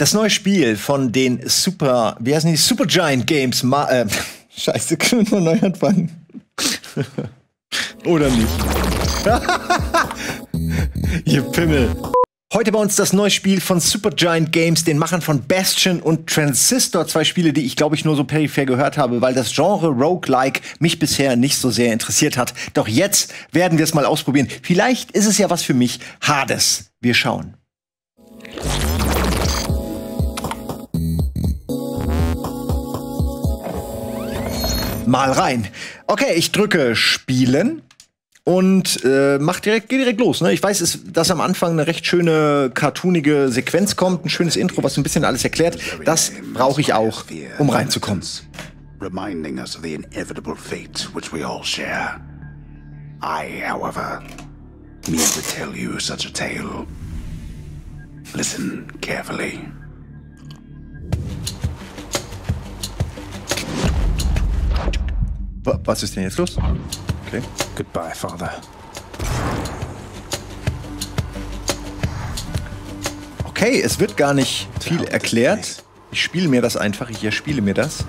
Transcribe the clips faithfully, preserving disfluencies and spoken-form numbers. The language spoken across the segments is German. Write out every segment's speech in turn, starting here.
Das neue Spiel von den Super, wie heißen die? Supergiant Games. Ma äh, Scheiße, können wir neu anfangen? Oder nicht? Ihr Pimmel. Heute bei uns das neue Spiel von Supergiant Games, den Machern von Bastion und Transistor. Zwei Spiele, die ich, glaube ich, nur so peripher gehört habe, weil das Genre Roguelike mich bisher nicht so sehr interessiert hat. Doch jetzt werden wir es mal ausprobieren. Vielleicht ist es ja was für mich. Hades. Wir schauen. Mal rein. Okay, ich drücke Spielen. Und äh, mach direkt, geh direkt los. Ne? Ich weiß, es, dass am Anfang eine recht schöne, cartoonige Sequenz kommt, ein schönes Intro, was ein bisschen alles erklärt. Das brauche ich auch, um reinzukommen. Reminding us of the inevitable fate which we all share. I, however, need to tell you such a tale. Listen carefully. Was ist denn jetzt los? Okay. Goodbye, Father. Okay, es wird gar nicht viel erklärt. Ich spiele mir das einfach. Ich erspiele mir das.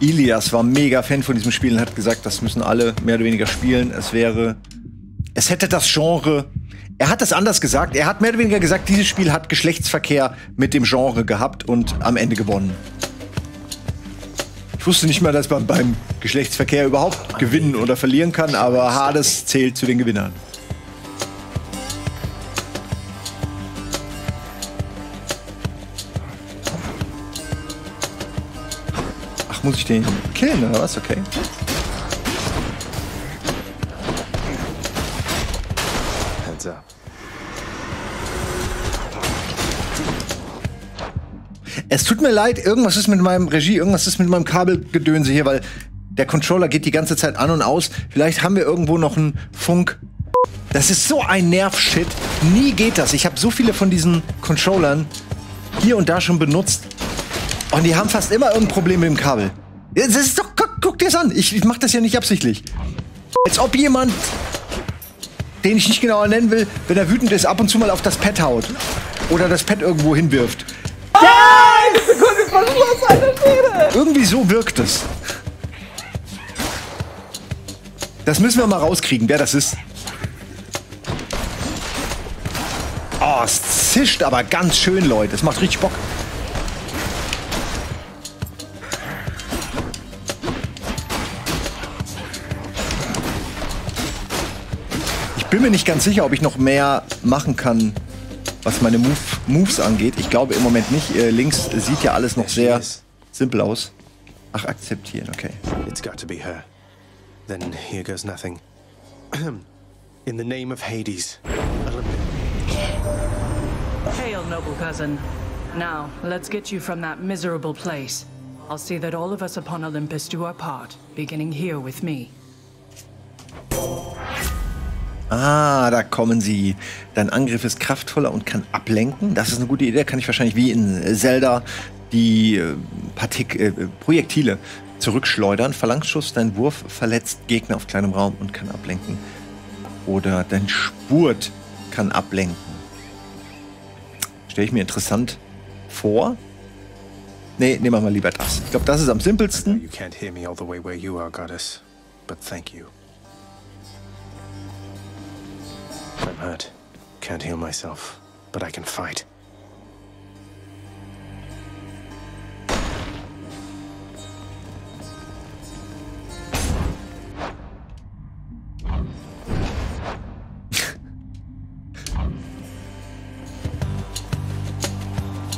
Elias war mega Fan von diesem Spiel und hat gesagt, das müssen alle mehr oder weniger spielen. Es wäre... Es hätte das Genre... Er hat das anders gesagt. Er hat mehr oder weniger gesagt, dieses Spiel hat Geschlechtsverkehr mit dem Genre gehabt und am Ende gewonnen. Ich wusste nicht mal, dass man beim Geschlechtsverkehr überhaupt gewinnen oder verlieren kann, aber Hades zählt zu den Gewinnern. Ach, muss ich den killen oder was? Okay. Heads up. Es tut mir leid, irgendwas ist mit meinem Regie, irgendwas ist mit meinem Kabelgedönse hier, weil der Controller geht die ganze Zeit an und aus. Vielleicht haben wir irgendwo noch einen Funk. Das ist so ein Nervshit. Nie geht das. Ich habe so viele von diesen Controllern hier und da schon benutzt. Und die haben fast immer irgendein Problem mit dem Kabel. Das ist doch, guck, guck dir das an. Ich, ich mache das ja nicht absichtlich. Als ob jemand, den ich nicht genauer nennen will, wenn er wütend ist, ab und zu mal auf das Pad haut. Oder das Pad irgendwo hinwirft. Irgendwie so wirkt es. Das müssen wir mal rauskriegen, wer das ist. Oh, es zischt aber ganz schön, Leute. Es macht richtig Bock. Ich bin mir nicht ganz sicher, ob ich noch mehr machen kann, was meine Move, Moves angeht. Ich glaube im Moment nicht. Äh, links sieht ja alles noch sehr simpel aus. Ach, akzeptieren, okay. It's got to be her. Then here goes nothing. In the name of Hades. Hail, noble cousin. Now, let's get you from that miserable place. I'll see that all of us upon Olympus do our part, beginning here with me. Ah, da kommen sie. Dein Angriff ist kraftvoller und kann ablenken. Das ist eine gute Idee. Kann ich wahrscheinlich wie in Zelda die äh, Partik äh, Projektile zurückschleudern. Phalanxschuss, dein Wurf verletzt Gegner auf kleinem Raum und kann ablenken. Oder dein Spurt kann ablenken. Stelle ich mir interessant vor. Nee, nehmen wir mal lieber das. Ich glaube, das ist am simpelsten. You can't hear me all the way where you are, Goddess. But thank you. I'm hurt. Can't heal myself, but I can fight.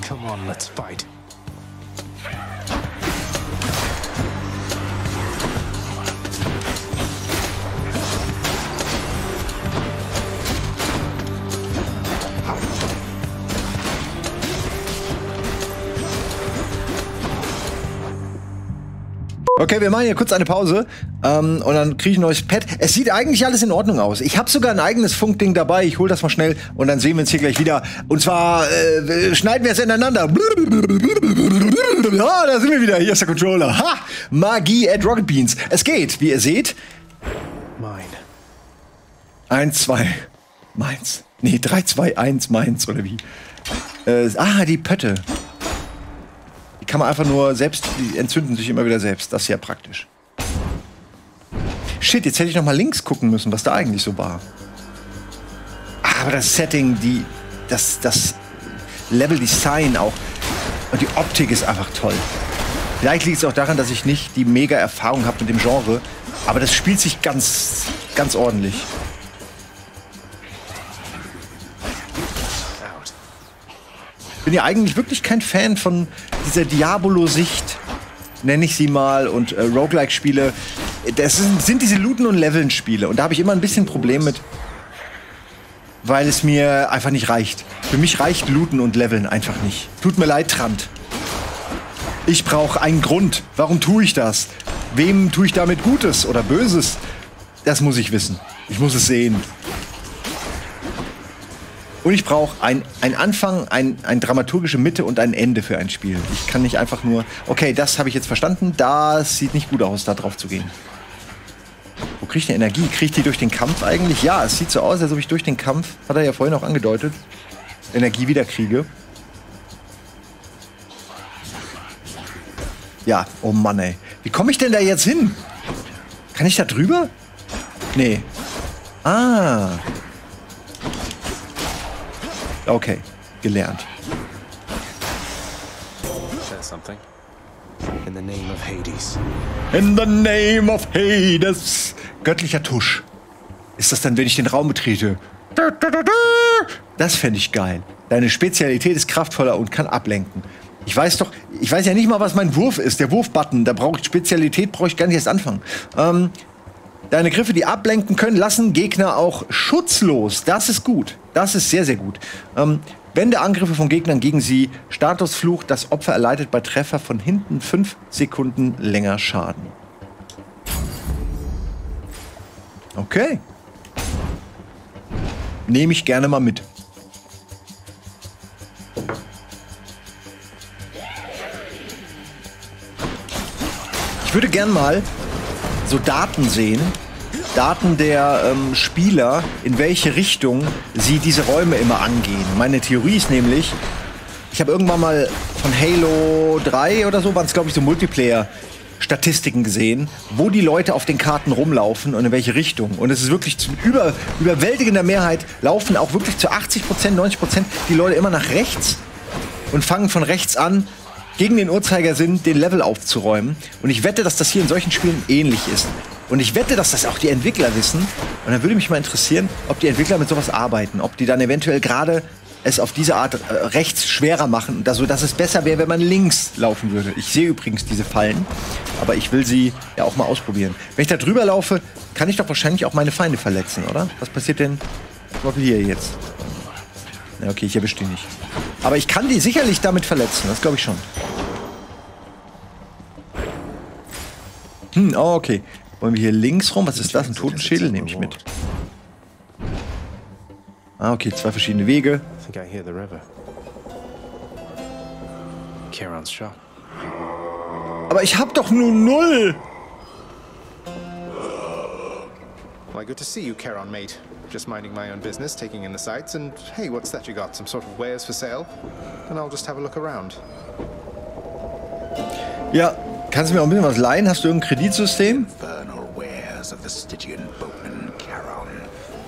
Come on, let's fight. Okay, wir machen hier kurz eine Pause ähm, und dann kriege ich ein neues Pad. Es sieht eigentlich alles in Ordnung aus. Ich habe sogar ein eigenes Funkding dabei. Ich hole das mal schnell und dann sehen wir uns hier gleich wieder. Und zwar äh, schneiden wir es ineinander. Ah, da sind wir wieder. Hier ist der Controller. Ha! Magie at Rocket Beans. Es geht, wie ihr seht. Mein. Eins, zwei, meins. Nee, drei, zwei, eins, meins, oder wie? Äh, ah, die Pötte. Die kann man einfach nur selbst, die entzünden sich immer wieder selbst. Das ist ja praktisch. Shit, jetzt hätte ich noch mal links gucken müssen, was da eigentlich so war. Aber das Setting, die, das, das Level-Design auch und die Optik ist einfach toll. Vielleicht liegt es auch daran, dass ich nicht die mega Erfahrung habe mit dem Genre, aber das spielt sich ganz, ganz ordentlich. Ich bin ja eigentlich wirklich kein Fan von dieser Diabolo-Sicht, nenne ich sie mal, und äh, Roguelike-Spiele. Das sind, sind diese Looten- und Leveln-Spiele und da habe ich immer ein bisschen Problem mit, weil es mir einfach nicht reicht. Für mich reicht Looten und Leveln einfach nicht. Tut mir leid, Trant. Ich brauche einen Grund. Warum tue ich das? Wem tue ich damit Gutes oder Böses? Das muss ich wissen. Ich muss es sehen. Und ich brauche einen Anfang, ein, eine dramaturgische Mitte und ein Ende für ein Spiel. Ich kann nicht einfach nur, okay, das habe ich jetzt verstanden, das sieht nicht gut aus, da drauf zu gehen. Wo kriege ich denn Energie? Kriege ich die durch den Kampf eigentlich? Ja, es sieht so aus, als ob ich durch den Kampf, hat er ja vorhin auch angedeutet, Energie wieder kriege. Ja, oh Mann, ey. Wie komme ich denn da jetzt hin? Kann ich da drüber? Nee. Ah. Okay, gelernt. In the name of Hades. In the name of Hades. Göttlicher Tusch. Ist das dann, wenn ich den Raum betrete? Das fände ich geil. Deine Spezialität ist kraftvoller und kann ablenken. Ich weiß doch, ich weiß ja nicht mal, was mein Wurf ist. Der Wurfbutton, da brauche ich Spezialität, brauche ich gar nicht erst anfangen. Ähm, deine Griffe, die ablenken können, lassen Gegner auch schutzlos. Das ist gut. Das ist sehr, sehr gut. Ähm, Wende Angriffe von Gegnern gegen sie. Statusfluch, das Opfer erleidet bei Treffer von hinten fünf Sekunden länger Schaden. Okay. Nehme ich gerne mal mit. Ich würde gern mal so Daten sehen, Daten der ähm, Spieler, in welche Richtung sie diese Räume immer angehen. Meine Theorie ist nämlich, ich habe irgendwann mal von Halo drei oder so, waren es glaube ich so Multiplayer-Statistiken gesehen, wo die Leute auf den Karten rumlaufen und in welche Richtung. Und es ist wirklich zu über, überwältigender Mehrheit, laufen auch wirklich zu achtzig Prozent, neunzig Prozent die Leute immer nach rechts und fangen von rechts an, gegen den Uhrzeigersinn den Level aufzuräumen. Und ich wette, dass das hier in solchen Spielen ähnlich ist. Und ich wette, dass das auch die Entwickler wissen. Und dann würde mich mal interessieren, ob die Entwickler mit sowas arbeiten. Ob die dann eventuell gerade es auf diese Art äh, rechts schwerer machen. Also, dass es besser wäre, wenn man links laufen würde. Ich sehe übrigens diese Fallen. Aber ich will sie ja auch mal ausprobieren. Wenn ich da drüber laufe, kann ich doch wahrscheinlich auch meine Feinde verletzen, oder? Was passiert denn hier jetzt? Na okay, ich erwische die nicht. Aber ich kann die sicherlich damit verletzen, das glaube ich schon. Hm, oh, okay. Wollen wir hier links rum? Was ist das? Ein Totenschädel nehme ich mit. Ah, okay, zwei verschiedene Wege. Aber ich habe doch nur null! Well, good to see you, Charon, mate. Just minding my own business, taking in the sights, and hey, what's that you got? Some sort of wares for sale? And I'll just have a look around. Ja, kannst du mir auch ein bisschen was leihen? Hast du irgendein Kreditsystem? Infernal wares of the Stygian boatman Charon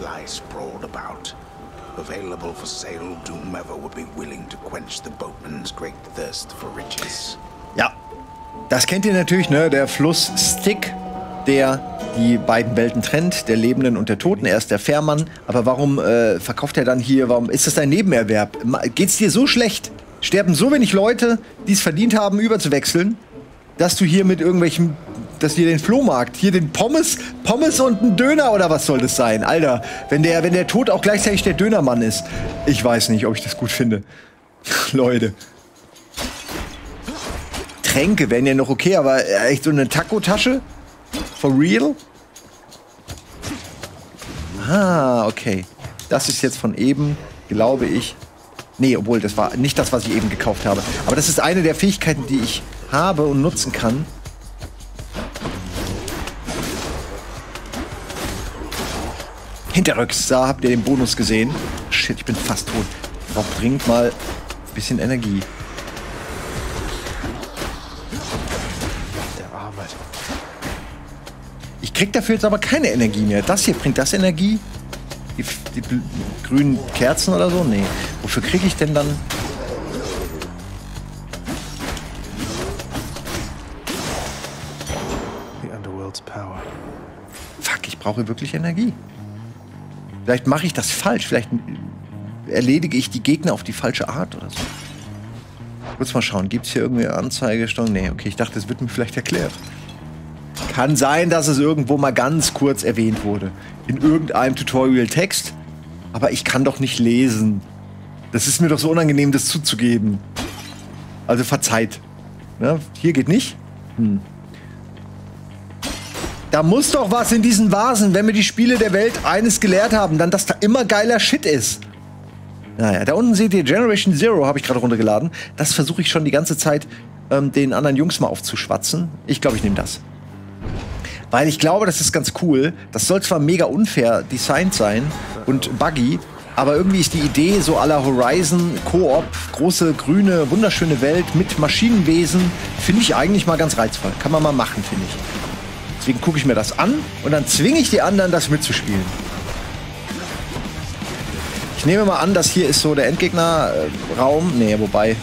lie sprawled about, available for sale to whomever would be willing to quench the boatman's great thirst for riches. Ja, das kennt ihr natürlich, ne? Der Fluss Styx, der die beiden Welten trennt, der Lebenden und der Toten. Er ist der Fährmann. Aber warum äh, verkauft er dann hier? Warum ist das ein Nebenerwerb? Geht's dir so schlecht? Sterben so wenig Leute, die es verdient haben, überzuwechseln, dass du hier mit irgendwelchen, dass hier den Flohmarkt, hier den Pommes, Pommes und ein Döner oder was soll das sein? Alter, wenn der, wenn der Tod auch gleichzeitig der Dönermann ist. Ich weiß nicht, ob ich das gut finde. Leute. Tränke wären ja noch okay, aber echt so eine Taco-Tasche? For real? Ah, okay. Das ist jetzt von eben, glaube ich. Nee, obwohl, das war nicht das, was ich eben gekauft habe. Aber das ist eine der Fähigkeiten, die ich habe und nutzen kann. Hinterrücks, da habt ihr den Bonus gesehen. Shit, ich bin fast tot. Warum bringt mal bisschen Energie. Der Arme. Ich krieg dafür jetzt aber keine Energie mehr. Das hier, bringt das Energie? Die, die grünen Kerzen oder so? Nee. Wofür kriege ich denn dann... Fuck, ich brauche wirklich Energie. Vielleicht mache ich das falsch. Vielleicht erledige ich die Gegner auf die falsche Art oder so. Kurz mal schauen. Gibt es hier irgendwie eine Anzeigestellung? Nee, okay. Ich dachte, es wird mir vielleicht erklärt. Kann sein, dass es irgendwo mal ganz kurz erwähnt wurde. In irgendeinem Tutorial-Text. Aber ich kann doch nicht lesen. Das ist mir doch so unangenehm, das zuzugeben. Also verzeiht. Ja, hier geht nicht. Hm. Da muss doch was in diesen Vasen, wenn mir die Spiele der Welt eines gelehrt haben, dann, dass da immer geiler Shit ist. Naja, da unten seht ihr Generation Zero, habe ich gerade runtergeladen. Das versuche ich schon die ganze Zeit, ähm, den anderen Jungs mal aufzuschwatzen. Ich glaube, ich nehme das. Weil ich glaube, das ist ganz cool. Das soll zwar mega unfair designed sein und buggy, aber irgendwie ist die Idee so à la Horizon, Koop, große, grüne, wunderschöne Welt mit Maschinenwesen, finde ich eigentlich mal ganz reizvoll. Kann man mal machen, finde ich. Deswegen gucke ich mir das an und dann zwinge ich die anderen, das mitzuspielen. Ich nehme mal an, das hier ist so der Endgegnerraum. Äh, nee, wobei.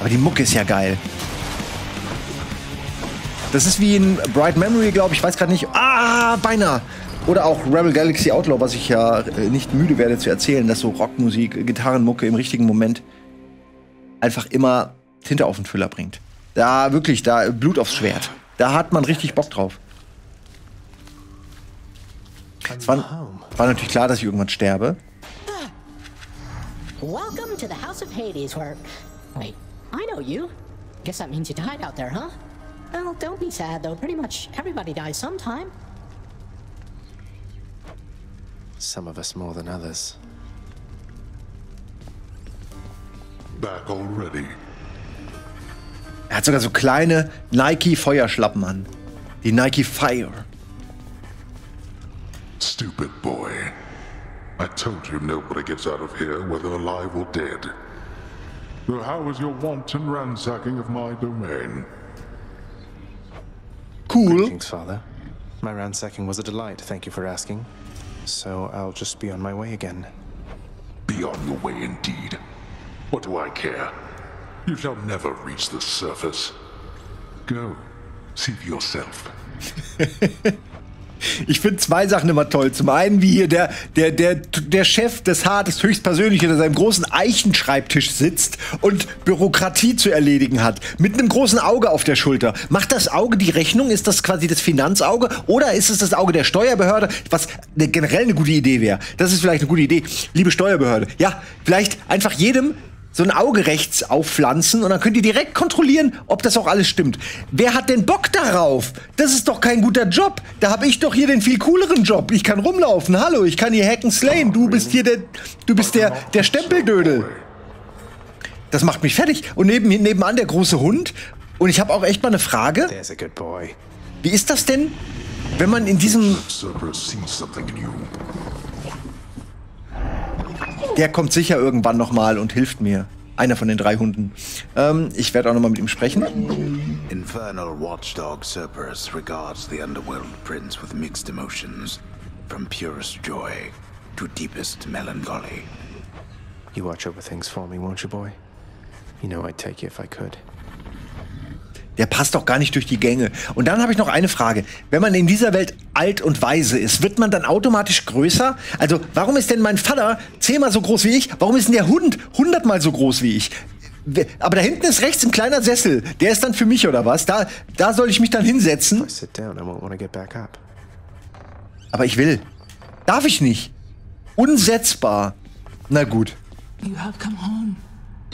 Aber die Mucke ist ja geil. Das ist wie in Bright Memory, glaube ich. Ich weiß gerade nicht. Ah, beinahe. Oder auch Rebel Galaxy Outlaw, was ich ja äh, nicht müde werde zu erzählen, dass so Rockmusik, Gitarrenmucke im richtigen Moment einfach immer Tinte auf den Füller bringt. Da wirklich, da Blut aufs Schwert. Da hat man richtig Bock drauf. Es war, war natürlich klar, dass ich irgendwann sterbe. Welcome to the House of Hades, where... Wait, I know you. Guess that means you died out there, huh? Well, don't be sad, though. Pretty much everybody dies sometime. Some of us more than others. Back already. Er hat sogar so kleine Nike-Feuerschlappen an. Die Nike Fire. Stupid boy. I told you nobody gets out of here, whether alive or dead. So how is your wanton ransacking of my domain? Cool. Thanks, Father. My ransacking was a delight, thank you for asking. So I'll just be on my way again. Be on your way indeed. What do I care? You shall never reach the surface. Go, see for yourself. Ich finde zwei Sachen immer toll. Zum einen, wie hier der, der, der, der Chef des Hades höchstpersönlich an seinem großen Eichenschreibtisch sitzt und Bürokratie zu erledigen hat. Mit einem großen Auge auf der Schulter. Macht das Auge die Rechnung? Ist das quasi das Finanzauge? Oder ist es das Auge der Steuerbehörde? Was generell eine gute Idee wäre. Das ist vielleicht eine gute Idee. Liebe Steuerbehörde, ja, vielleicht einfach jedem so ein Auge rechts aufpflanzen und dann könnt ihr direkt kontrollieren, ob das auch alles stimmt. Wer hat denn Bock darauf? Das ist doch kein guter Job. Da habe ich doch hier den viel cooleren Job. Ich kann rumlaufen. Hallo, ich kann hier hacken slayen. Du bist hier der, du bist der, der Stempeldödel. Das macht mich fertig. Und neben, nebenan der große Hund. Und ich habe auch echt mal eine Frage. Wie ist das denn, wenn man in diesem... Der kommt sicher irgendwann nochmal und hilft mir. Einer von den drei Hunden. Ähm, ich werde auch nochmal mit ihm sprechen. Infernal Watchdog Cerberus regards the underworld prince with mixed emotions, from purest joy to deepest melancholy. You watch over things for me, won't you, boy? You know I'd take you if I could. Der passt doch gar nicht durch die Gänge. Und dann habe ich noch eine Frage. Wenn man in dieser Welt alt und weise ist, wird man dann automatisch größer? Also, warum ist denn mein Vater zehnmal so groß wie ich? Warum ist denn der Hund hundertmal so groß wie ich? Aber da hinten ist rechts ein kleiner Sessel. Der ist dann für mich, oder was? Da, da soll ich mich dann hinsetzen. Aber ich will. Darf ich nicht. Unsetzbar. Na gut. You have come home.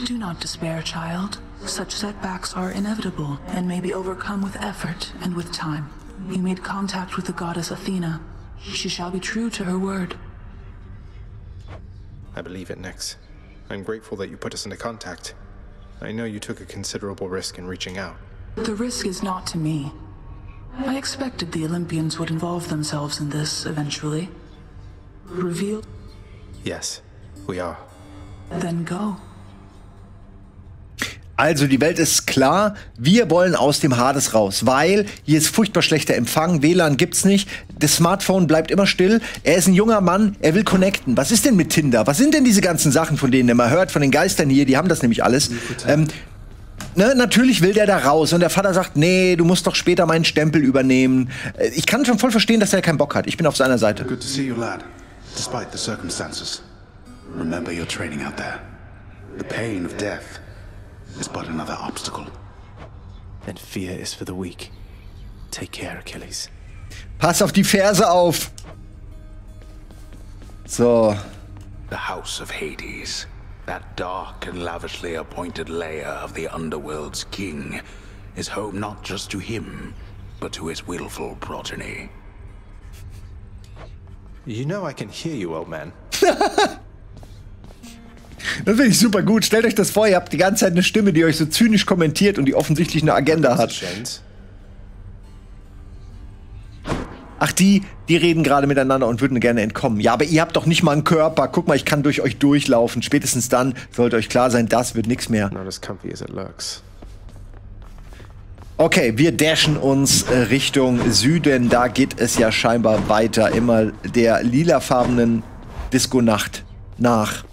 Do not despair, child. Such setbacks are inevitable and may be overcome with effort and with time. You made contact with the goddess Athena. She shall be true to her word. I believe it, Nyx. I'm grateful that you put us into contact. I know you took a considerable risk in reaching out. The risk is not to me. I expected the Olympians would involve themselves in this eventually. Revealed? Yes, we are. Then go. Also die Welt ist klar, wir wollen aus dem Hades raus, weil hier ist furchtbar schlechter Empfang, W L A N gibt's nicht, das Smartphone bleibt immer still, er ist ein junger Mann, er will connecten. Was ist denn mit Tinder? Was sind denn diese ganzen Sachen, von denen man hört, von den Geistern hier, die haben das nämlich alles. Ähm, ne, natürlich will der da raus und der Vater sagt, nee, du musst doch später meinen Stempel übernehmen. Ich kann schon voll verstehen, dass er keinen Bock hat, ich bin auf seiner Seite. Good to see you, lad. Despite the circumstances. Remember your training out there. The pain of death. Is but another obstacle. Then fear is for the weak. Take care, Achilles. Pass auf die Ferse auf. So. The house of Hades, that dark and lavishly appointed lair of the underworld's king, is home not just to him, but to his willful progeny. You know I can hear you, old man. Das finde ich super gut. Stellt euch das vor, ihr habt die ganze Zeit eine Stimme, die euch so zynisch kommentiert und die offensichtlich eine Agenda hat. Ach, die, die reden gerade miteinander und würden gerne entkommen. Ja, aber ihr habt doch nicht mal einen Körper. Guck mal, ich kann durch euch durchlaufen. Spätestens dann sollte euch klar sein, das wird nichts mehr. Okay, wir dashen uns Richtung Süden. Da geht es ja scheinbar weiter. Immer der lilafarbenen Disco-Nacht nach.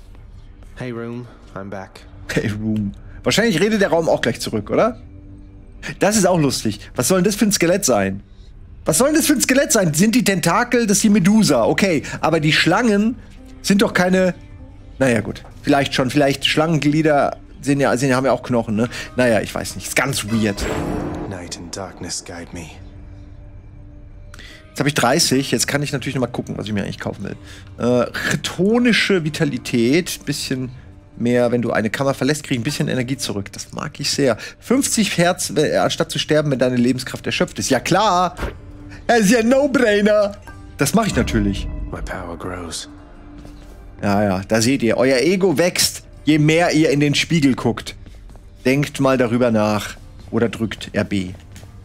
Hey Room, I'm back. Hey Room. Wahrscheinlich redet der Raum auch gleich zurück, oder? Das ist auch lustig. Was soll denn das für ein Skelett sein? Was soll denn das für ein Skelett sein? Sind die Tentakel, das ist die Medusa, okay. Aber die Schlangen sind doch keine... Naja, gut. Vielleicht schon, vielleicht Schlangenglieder sind ja, sind, haben ja auch Knochen, ne? Naja, ich weiß nicht. Ist ganz weird. Night and darkness guide me. Jetzt habe ich dreißig, jetzt kann ich natürlich noch mal gucken, was ich mir eigentlich kaufen will. Äh, chtonische Vitalität, bisschen mehr, wenn du eine Kammer verlässt, krieg ich ein bisschen Energie zurück. Das mag ich sehr. fünfzig Hertz, äh, anstatt zu sterben, wenn deine Lebenskraft erschöpft ist. Ja klar! Das ist ja ein No-Brainer! Das mache ich natürlich. My power grows. Ja, ja, da seht ihr, euer Ego wächst, je mehr ihr in den Spiegel guckt. Denkt mal darüber nach. Oder drückt R B.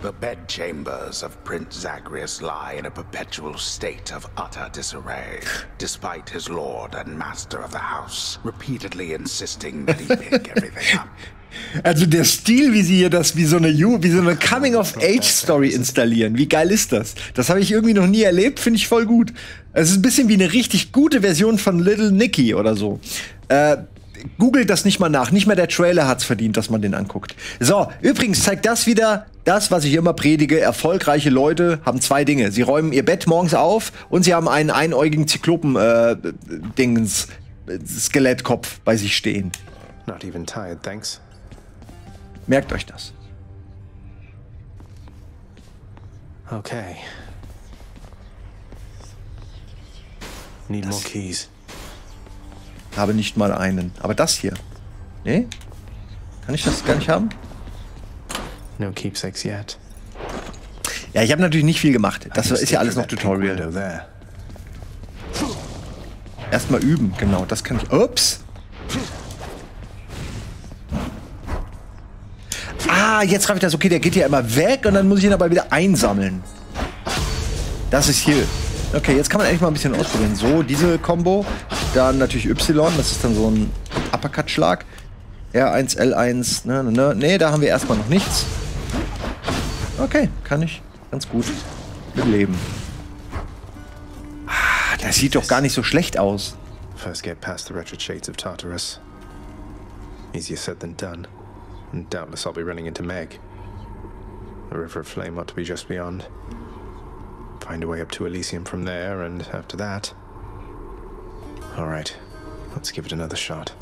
The bedchambers of Prince Zagreus lie in a perpetual state of utter disarray, despite his lord and master of the house repeatedly insisting that he pick everything up. Also der Stil, wie sie hier das wie so eine wie so eine Coming-of-Age-Story installieren, wie geil ist das? Das habe ich irgendwie noch nie erlebt, finde ich voll gut. Es ist ein bisschen wie eine richtig gute Version von Little Nicky oder so. Äh, Googelt das nicht mal nach. Nicht mal der Trailer hat's verdient, dass man den anguckt. So, übrigens zeigt das wieder das, was ich immer predige. Erfolgreiche Leute haben zwei Dinge. Sie räumen ihr Bett morgens auf und sie haben einen einäugigen Zyklopen-Dingens, äh, Skelettkopf bei sich stehen. Not even tired, thanks. Merkt euch das. Okay. Need more keys. Habe nicht mal einen. Aber das hier. Nee? Kann ich das gar nicht haben? No keepsakes yet. Ja, ich habe natürlich nicht viel gemacht. Das ist ja alles noch Tutorial. Erstmal üben, genau. Das kann ich. Ups! Ah, jetzt raff ich das. Okay, der geht ja immer weg und dann muss ich ihn aber wieder einsammeln. Das ist hier. Okay, jetzt kann man endlich mal ein bisschen ausprobieren. So, diese Combo. Dann natürlich Y, das ist dann so ein Uppercut-Schlag. R eins, L eins, ne, ne, ne. Ne, da haben wir erstmal noch nichts. Okay, kann ich ganz gut mit leben. Ah, das sieht doch gar nicht so schlecht aus. First get past the wretched shades of Tartarus. Easier said than done. And doubtless I'll be running into Meg. The river of flame ought to be just beyond. Find a way up to Elysium from there and after that. Alright, let's give it another shot.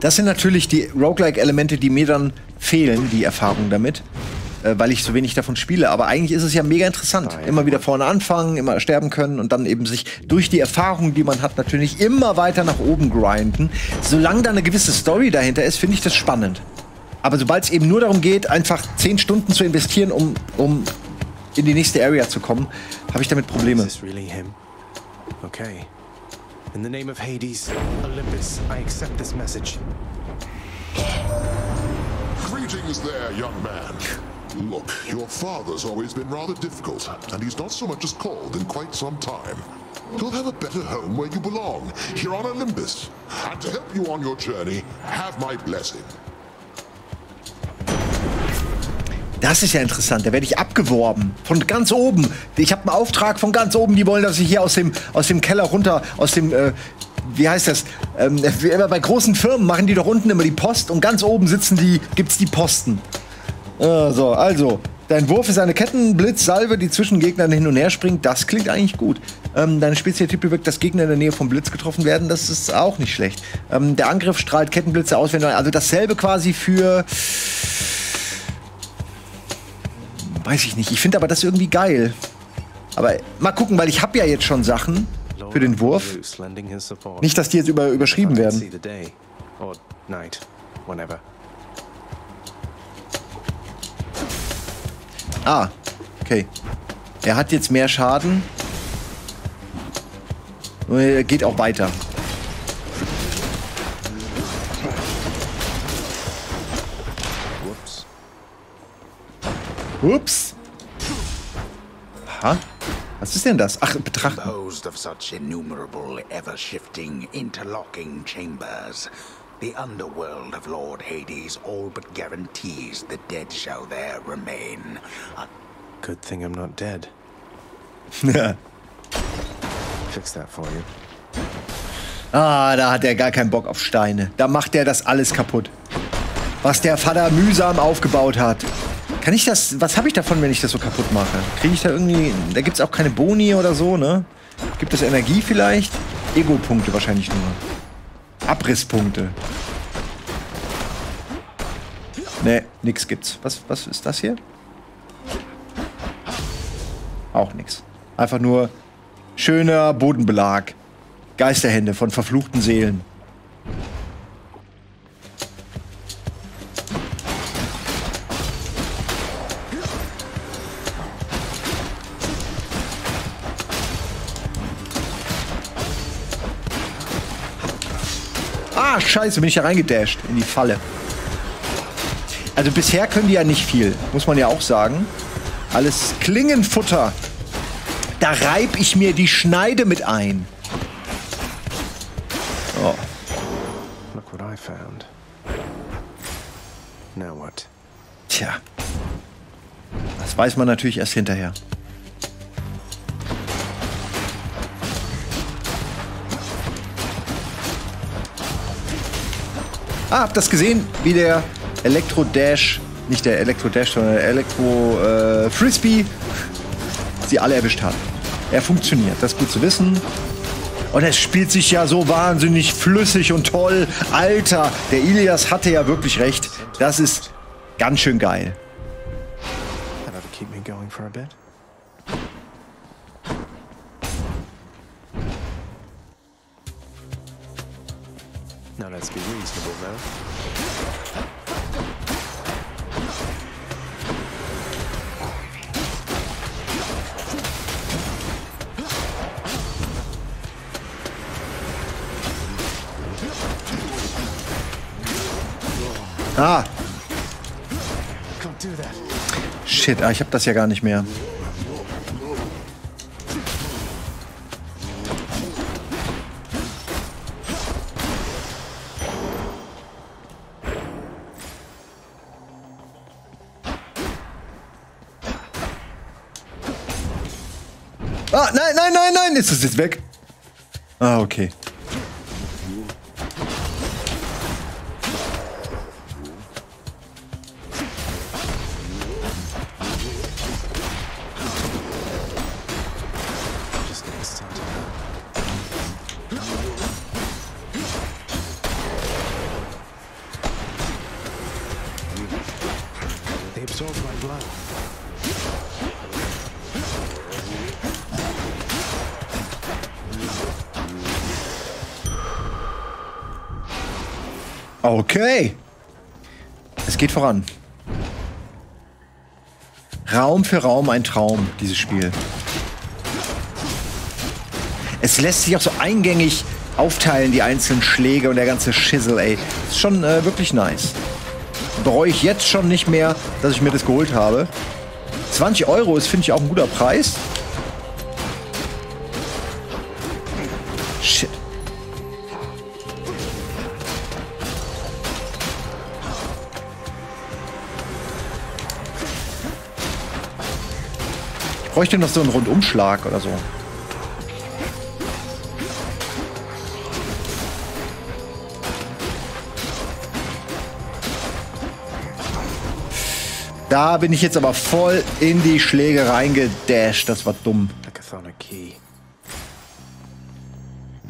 Das sind natürlich die Roguelike-Elemente, die mir dann fehlen, die Erfahrung damit, äh, weil ich so wenig davon spiele. Aber eigentlich ist es ja mega interessant. Immer wieder vorne anfangen, immer sterben können und dann eben sich durch die Erfahrung, die man hat, natürlich immer weiter nach oben grinden. Solange da eine gewisse Story dahinter ist, finde ich das spannend. Aber sobald es eben nur darum geht, einfach zehn Stunden zu investieren, um, um in die nächste Area zu kommen, habe ich damit Probleme. Ist das wirklich er? Okay. In the name of Hades, Olympus, I accept this message. Greetings there, young man. Look, your father's always been rather difficult, and he's not so much as called in quite some time. You'll have a better home where you belong, here on Olympus. And to help you on your journey, have my blessing. Das ist ja interessant, da werde ich abgeworben. Von ganz oben. Ich habe einen Auftrag von ganz oben, die wollen, dass ich hier aus dem, aus dem Keller runter, aus dem, äh, wie heißt das? Ähm, bei großen Firmen machen die doch unten immer die Post und ganz oben sitzen die, gibt's die Posten. Äh, so, also, dein Wurf ist eine Kettenblitzsalve, die zwischen Gegnern hin und her springt. Das klingt eigentlich gut. Ähm, deine Spezialtyp bewirkt, dass Gegner in der Nähe vom Blitz getroffen werden. Das ist auch nicht schlecht. Ähm, der Angriff strahlt Kettenblitze aus, wenn du, also dasselbe quasi für... Weiß ich nicht. Ich finde aber das irgendwie geil. Aber mal gucken, weil ich habe ja jetzt schon Sachen für den Wurf. Nicht, dass die jetzt über, überschrieben werden. Ah, okay. Er hat jetzt mehr Schaden. Und er geht auch weiter. Ups. Aha. Was ist denn das? Ach, betrachten. Composed of such innumerable, ever-shifting, interlocking chambers, the underworld of Lord Hades all but guarantees the dead shall there remain. Good thing I'm not dead. Fix that for you. Ah, da hat er gar keinen Bock auf Steine. Da macht er das alles kaputt, was der Vater mühsam aufgebaut hat. Kann ich das, was habe ich davon, wenn ich das so kaputt mache? Kriege ich da irgendwie, da gibt es auch keine Boni oder so, ne? Gibt es Energie vielleicht? Ego-Punkte wahrscheinlich nur. Abrisspunkte. Ne, nix gibt's. Was, was ist das hier? Auch nix. Einfach nur schöner Bodenbelag. Geisterhände von verfluchten Seelen. Scheiße, bin ich ja reingedasht in die Falle. Also bisher können die ja nicht viel, muss man ja auch sagen. Alles Klingenfutter. Da reib ich mir die Schneide mit ein. Oh. Look what I found. Now what? Tja. Das weiß man natürlich erst hinterher. Ah, habt das gesehen, wie der Elektro-Dash, nicht der Elektro-Dash, sondern der Elektro-Frisbee, äh, sie alle erwischt hat. Er funktioniert, das ist gut zu wissen. Und es spielt sich ja so wahnsinnig flüssig und toll. Alter, der Elias hatte ja wirklich recht. Das ist ganz schön geil. Now let's be reasonable, though. Ah! Shit, ah, ich hab das ja gar nicht mehr. Ah, nein, nein, nein, nein, ist es jetzt weg? Ah, okay. Okay. Es geht voran. Raum für Raum ein Traum, dieses Spiel. Es lässt sich auch so eingängig aufteilen, die einzelnen Schläge und der ganze Schissel, ey. Ist schon äh, wirklich nice. Bereue ich jetzt schon nicht mehr, dass ich mir das geholt habe. zwanzig Euro ist, finde ich, auch ein guter Preis. Shit. bräuchte noch so einen Rundumschlag oder so. Da bin ich jetzt aber voll in die Schläge reingedasht. Das war dumm.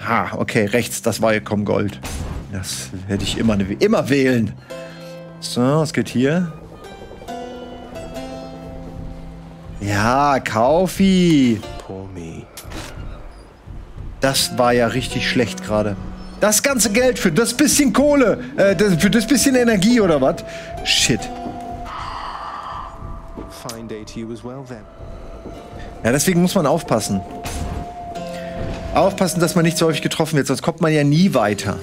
Ha, okay, rechts, das war ja kaum Gold. Das hätte ich immer, immer wählen. So, was geht hier? Ja, Kaufi. Das war ja richtig schlecht gerade. Das ganze Geld für das bisschen Kohle, äh, das, für das bisschen Energie oder was? Shit. Ja, deswegen muss man aufpassen. Aufpassen, dass man nicht so häufig getroffen wird, sonst kommt man ja nie weiter.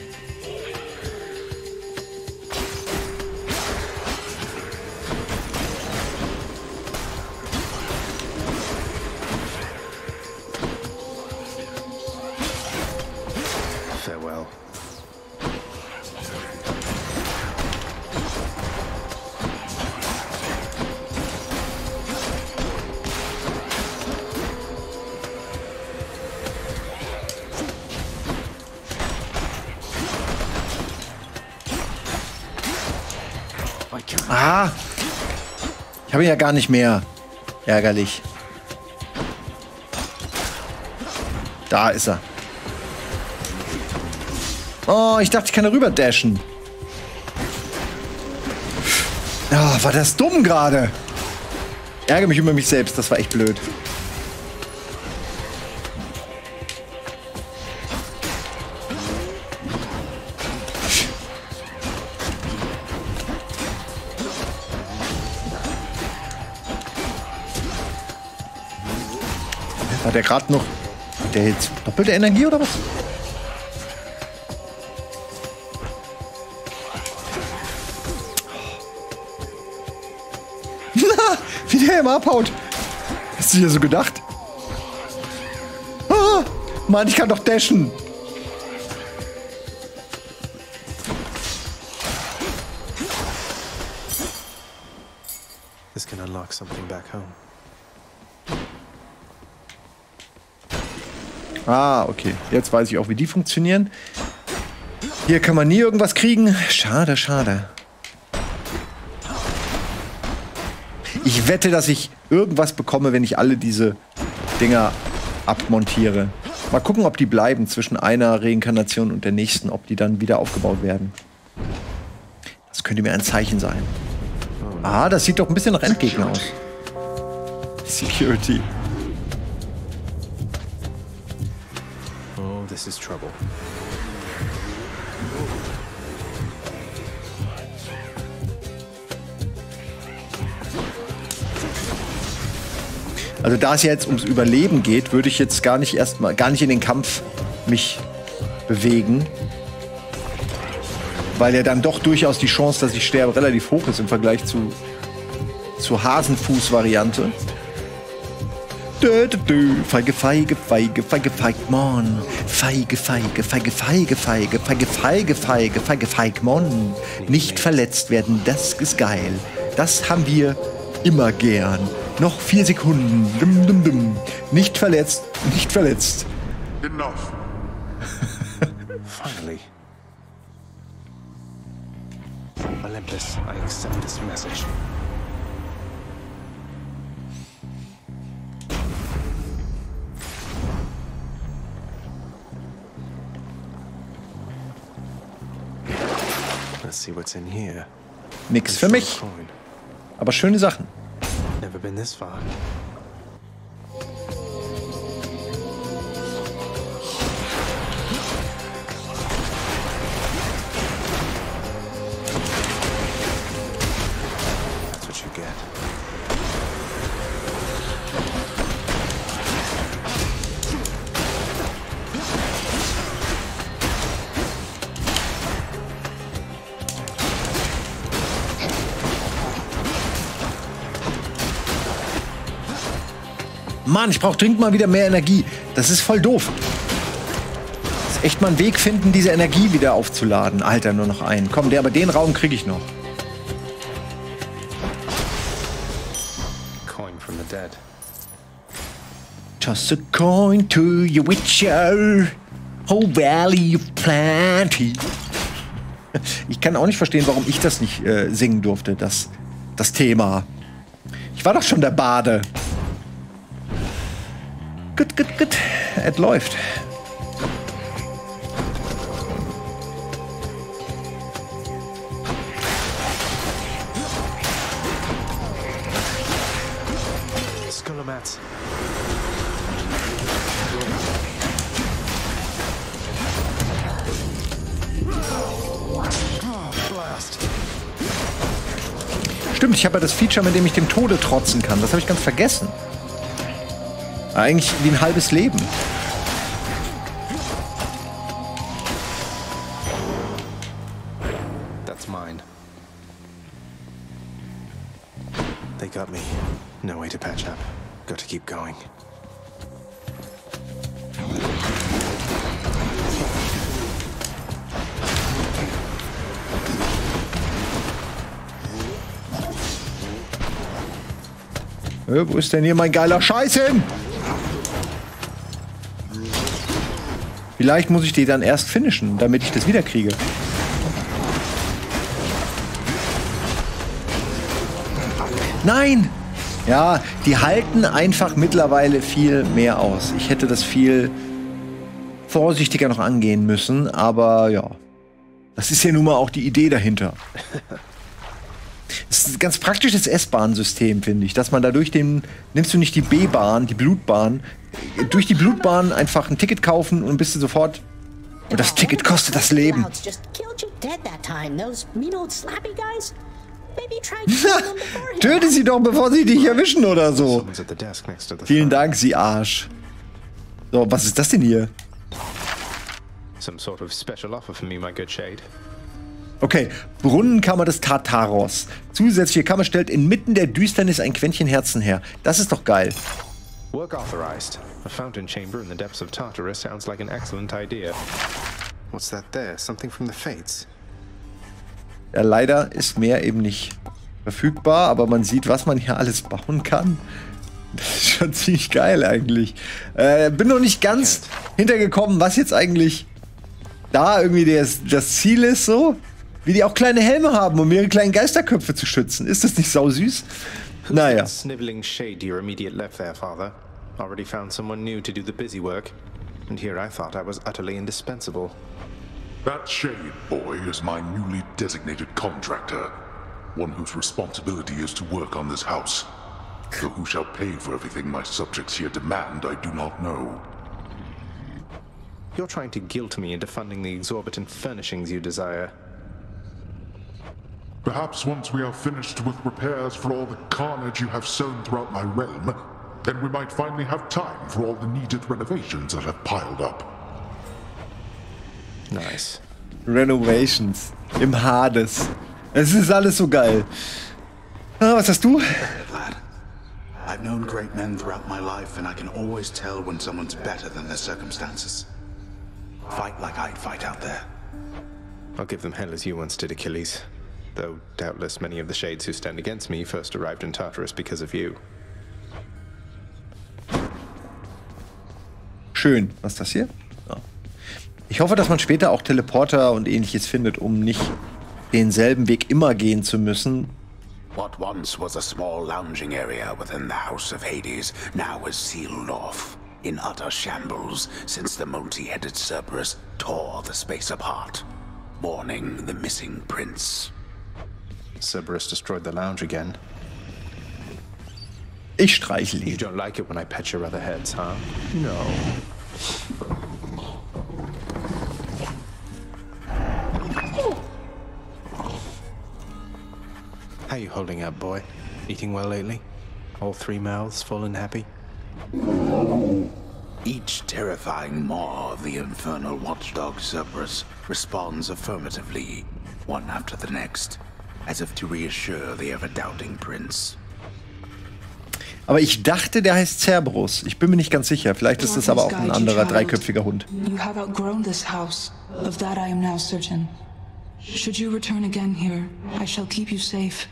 Ah, ich habe ihn ja gar nicht mehr. Ärgerlich. Da ist er. Oh, ich dachte, ich kann da rüber dashen. Oh, war das dumm gerade. Ich ärgere mich über mich selbst, das war echt blöd. Der gerade noch. Hat der jetzt doppelte Energie oder was? Na, wie der immer abhaut. Hast du dir so gedacht? Ah, Mann, ich kann doch dashen. This can unlock something back home. Ah, okay. Jetzt weiß ich auch, wie die funktionieren. Hier kann man nie irgendwas kriegen. Schade, schade. Ich wette, dass ich irgendwas bekomme, wenn ich alle diese Dinger abmontiere. Mal gucken, ob die bleiben zwischen einer Reinkarnation und der nächsten, ob die dann wieder aufgebaut werden. Das könnte mir ein Zeichen sein. Ah, das sieht doch ein bisschen nach Endgegner aus. Security. This is trouble. Also da es ja jetzt ums Überleben geht, würde ich jetzt gar nicht erstmal, gar nicht in den Kampf mich bewegen, weil ja dann doch durchaus die Chance, dass ich sterbe, relativ hoch ist im Vergleich zu zur Hasenfuß-Variante. Feige, feige, feige, feige, feige, mon. Feige, feige, feige, feige, feige, feige, feige, feige, feige, feige, mon. Nicht verletzt werden, das ist geil. Das haben wir immer gern. Noch vier Sekunden. Dum, dum, dum. Nicht verletzt, nicht verletzt. Enough. Finally. Olympus, I accept this message. Nix für mich, aber schöne Sachen. Mann, ich brauche dringend mal wieder mehr Energie. Das ist voll doof. Muss echt mal einen Weg finden, diese Energie wieder aufzuladen. Alter, nur noch einen. Komm, der, aber den Raum kriege ich noch. Coin from the dead. Toss a coin to your Witcher, whole valley of plenty. Ich kann auch nicht verstehen, warum ich das nicht äh, singen durfte, das, das Thema. Ich war doch schon der Bade. Gut, gut, gut. Es läuft. Stimmt, ich habe ja das Feature, mit dem ich dem Tode trotzen kann. Das habe ich ganz vergessen. Eigentlich wie ein halbes Leben. That's mine. They got me. No way to patch up. Got to keep going. Äh, wo ist denn hier mein geiler Scheiß hin? Vielleicht muss ich die dann erst finishen, damit ich das wiederkriege. Nein! Ja, die halten einfach mittlerweile viel mehr aus. Ich hätte das viel vorsichtiger noch angehen müssen, aber ja. Das ist ja nun mal auch die Idee dahinter. Das ist ein ganz praktisches S-Bahn-System, finde ich, dass man dadurch den, nimmst du nicht die B-Bahn, die Blutbahn, durch die Blutbahn einfach ein Ticket kaufen und bist du sofort, und das Ticket kostet das Leben. Töte sie doch, bevor sie dich erwischen oder so. Vielen Dank, sie Arsch. So, was ist das denn hier? Okay, Brunnenkammer des Tartaros. Zusätzliche Kammer stellt inmitten der Düsternis ein Quäntchen Herzen her. Das ist doch geil. Work authorized. A fountain chamber in the depths of Tartarus sounds like an excellent idea. What's that there? Something from the Fates. Ja, leider ist mehr eben nicht verfügbar, aber man sieht, was man hier alles bauen kann. Das ist schon ziemlich geil eigentlich. Äh, bin noch nicht ganz hintergekommen, was jetzt eigentlich da irgendwie das, das Ziel ist, so. Wie die auch kleine Helme haben, um ihre kleinen Geisterköpfe zu schützen. Ist das nicht sausüß? Naja. That Shade Boy is my newly designated contractor. One whose responsibility is to work on this house. So who shall pay for everything my subjects here demand, I do not know. You're trying to guilt me into funding the exorbitant furnishings you desire. Perhaps once we are finished with repairs for all the carnage you have sown throughout my realm, then we might finally have time for all the needed renovations that have piled up. Nice. Renovations. Im Hades. Es ist alles so geil. Ah, was hast du? I've known great men throughout my life and I can always tell when someone's better than their circumstances. Fight like I'd fight out there. I'll give them hell as you once did, Achilles. Though, doubtless, many of the shades who stand against me first arrived in Tartarus because of you. Schön. Was ist das hier? Oh. Ich hoffe, dass man später auch Teleporter und ähnliches findet, um nicht denselben Weg immer gehen zu müssen. What once was a small lounging area within the house of Hades, now is sealed off, in utter shambles, since the multi-headed Cerberus tore the space apart, mourning the missing prince. Cerberus destroyed the lounge again. Ich streichle ihn. You don't like it when I pet your other heads, huh? No. How you holding up, boy? Eating well lately? All three mouths full and happy? Each terrifying maw of the infernal watchdog Cerberus responds affirmatively, one after the next. As if to reassure the ever-doubting prince. Aber ich dachte, der heißt Cerberus. Ich bin mir nicht ganz sicher. Vielleicht ist es aber auch ein anderer dreiköpfiger Hund. You have outgrown this house. Of that I am now certain. Should you return again here, I shall keep you safe.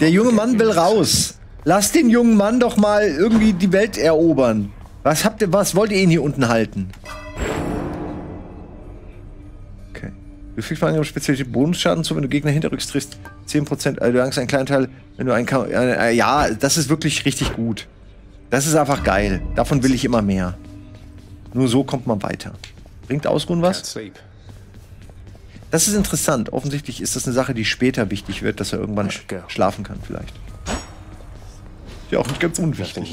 Der junge Mann will raus. Lass den jungen Mann doch mal irgendwie die Welt erobern. Was habt ihr, was wollt ihr ihn hier unten halten? Okay. Du fügst mal einen speziellen Bonusschaden zu, wenn du Gegner hinterrücks triffst. zehn Prozent, also du langst einen kleinen Teil, wenn du einen äh, ja, das ist wirklich richtig gut. Das ist einfach geil. Davon will ich immer mehr. Nur so kommt man weiter. Bringt Ausruhen was? Das ist interessant. Offensichtlich ist das eine Sache, die später wichtig wird, dass er irgendwann sch schlafen kann vielleicht. Ja, auch nicht ganz unwichtig.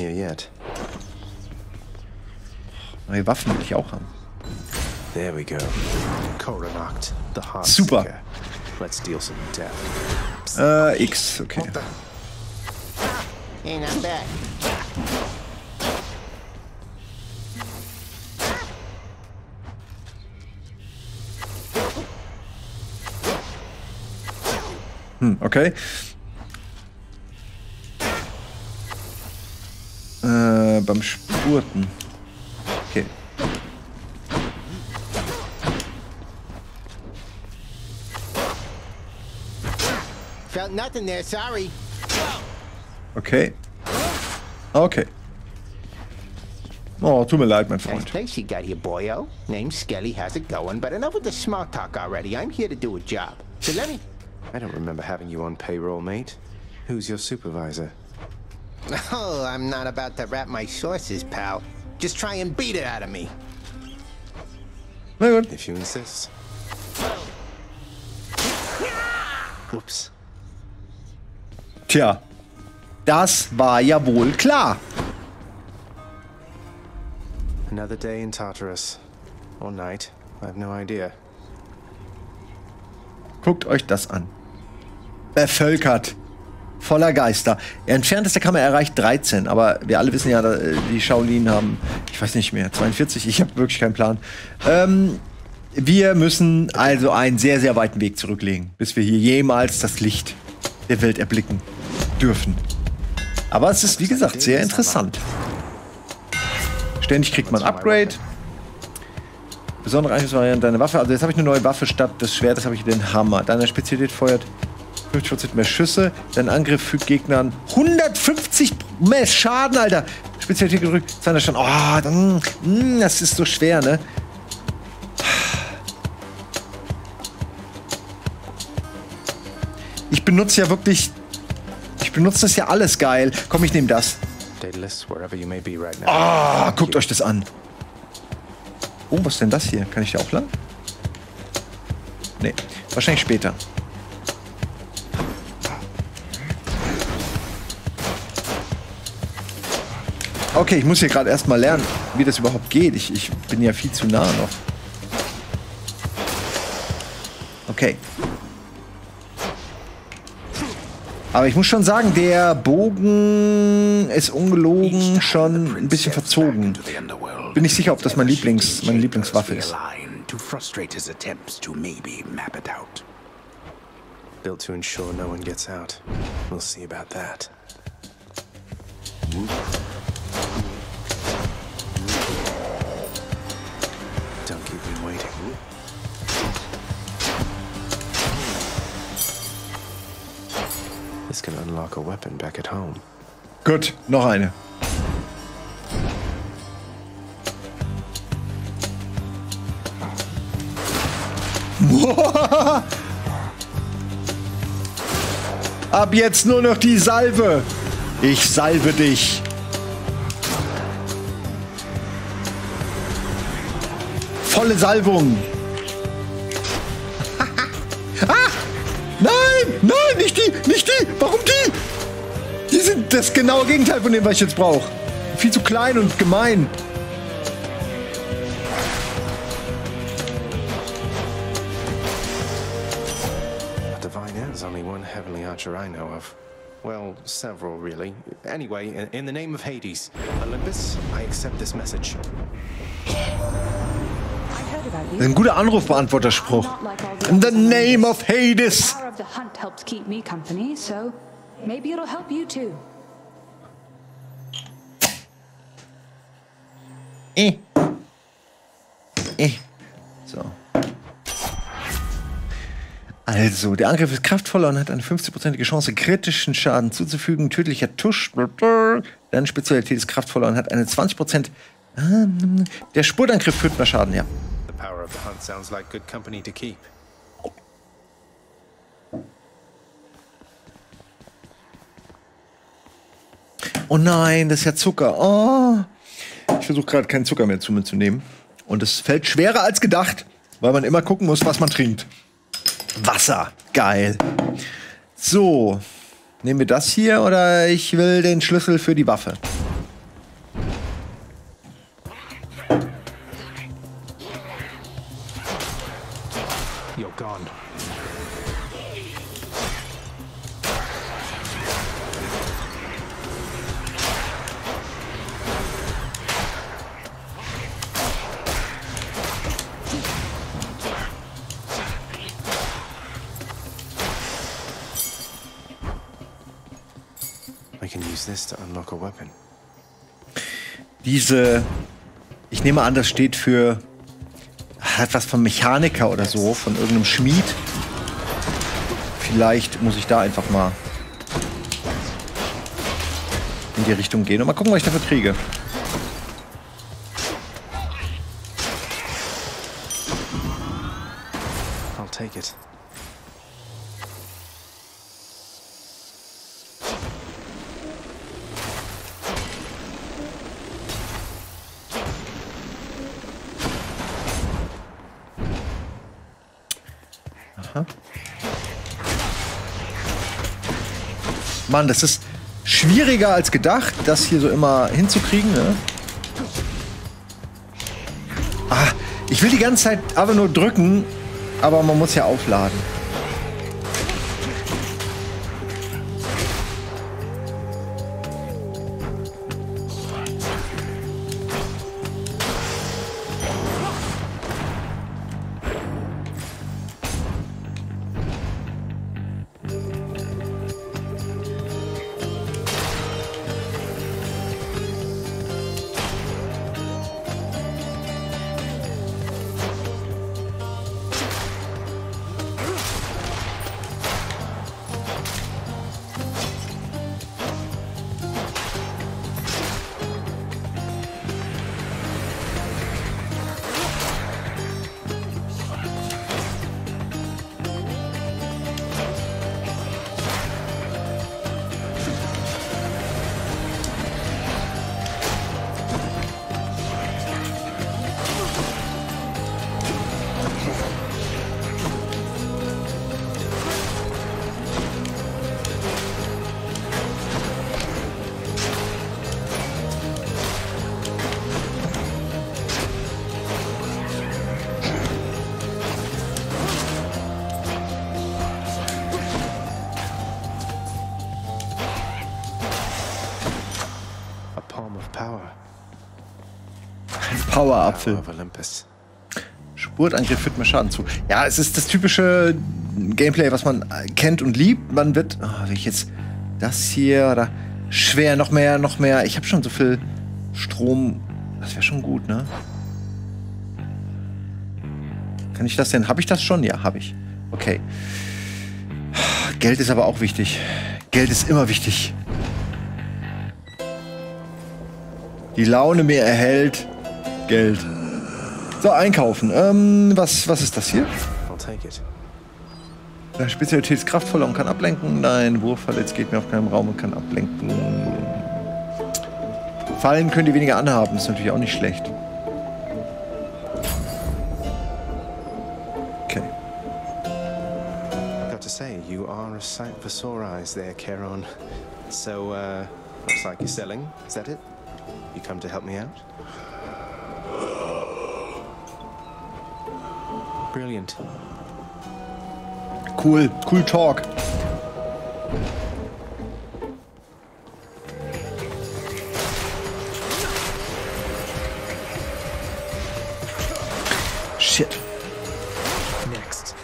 Neue Waffen will ich auch haben. Super. Äh, X, okay. Hm, okay. Äh, beim Spurten. Okay. Felt nothing there, sorry. Okay. Okay. Oh, tut mir leid, mein Freund. Nice you got here, boyo. Name Skelly, how's it going? But enough with the small talk already. I'm here to do a job. So let me. I don't remember having you on payroll, mate. Who's your supervisor? Oh, I'm not about to wrap my sources, pal. Just try and beat it out of me. Maybe. If you insist. Ups. Tja, das war ja wohl klar. Another day in Tartarus. Or night. I have no idea. Guckt euch das an. Bevölkert. Voller Geister. Der entfernteste Kammer erreicht dreizehn, aber wir alle wissen ja, die Shaolin haben, ich weiß nicht mehr, zweiundvierzig, ich habe wirklich keinen Plan. Ähm, wir müssen also einen sehr, sehr weiten Weg zurücklegen, bis wir hier jemals das Licht der Welt erblicken dürfen. Aber es ist, wie gesagt, sehr interessant. Ständig kriegt man ein Upgrade. Besondere Angriffsvariante deiner Waffe. Also jetzt habe ich eine neue Waffe statt des Schwertes, habe ich den Hammer. Deine Spezialität feuert fünfzig Prozent mehr Schüsse. Dein Angriff fügt Gegnern hundertfünfzig mehr Schaden, Alter. Spezialität gedrückt. Seiner Stand. Oh, dann, mh, das ist so schwer, ne? Ich benutze ja wirklich. Ich benutze das ja alles geil. Komm, ich nehme das. Ah, oh, guckt euch das an. Oh, was ist denn das hier? Kann ich da auch lang? Nee, wahrscheinlich später. Okay, ich muss hier gerade erstmal lernen, wie das überhaupt geht. Ich, ich bin ja viel zu nah noch. Okay. Aber ich muss schon sagen, der Bogen ist ungelogen schon ein bisschen verzogen. Bin nicht sicher, ob das mein Lieblings, meine Lieblingswaffe ist. Gut, noch eine. Ab jetzt nur noch die Salve. Ich salve dich. Volle Salvung. Ah! Nein, nein, nicht die, nicht die. Warum die? Die sind das genaue Gegenteil von dem, was ich jetzt brauche. Viel zu klein und gemein. I know of. Well, several really. Anyway, in the name of Hades, Olympus, I accept this message. Ein guter Anrufbeantworterspruch. In the name of Hades. The power of the hunt helps keep me company, so maybe it'll help you too. Eh. Eh. So. Also, der Angriff ist kraftvoller und hat eine fünfzig prozentige Chance, kritischen Schaden zuzufügen. Tödlicher Tusch. Dann Spezialität ist kraftvoller und hat eine zwanzig Prozent. Der Spurtangriff führt mehr Schaden, ja. The power of the hunt sounds like good company to keep. Oh nein, das ist ja Zucker. Oh. Ich versuche gerade keinen Zucker mehr zu mir zu nehmen. Und es fällt schwerer als gedacht, weil man immer gucken muss, was man trinkt. Wasser. Geil. So. Nehmen wir das hier oder ich will den Schlüssel für die Waffe. You're gone. Diese, ich nehme an, das steht für, hat was von Mechaniker oder so, von irgendeinem Schmied. Vielleicht muss ich da einfach mal in die Richtung gehen und mal gucken, was ich dafür kriege. I'll take it. Mann, das ist schwieriger als gedacht, das hier so immer hinzukriegen, ne? Ah, ich will die ganze Zeit aber nur drücken, aber man muss ja aufladen. Powerapfel. Spurtangriff führt mir Schaden zu. Ja, es ist das typische Gameplay, was man kennt und liebt. Man wird, oh, will ich jetzt das hier oder schwer, noch mehr, noch mehr. Ich habe schon so viel Strom. Das wäre schon gut, ne? Kann ich das denn? Habe ich das schon? Ja, habe ich. Okay. Geld ist aber auch wichtig. Geld ist immer wichtig. Die Laune mir erhält. Geld. So, einkaufen. Ähm, was, was ist das hier? Ja, Spezialität ist kraftvoller und kann ablenken. Nein, Wurf verletzt, geht mir auf keinem Raum und kann ablenken. Fallen können die weniger anhaben, ist natürlich auch nicht schlecht. Okay. I've got to say, you are a sight for sore eyes there, Charon. So, uh, looks like you're selling. Is that it? You come to help me out? Brilliant. Cool, cool talk. Shit. Next.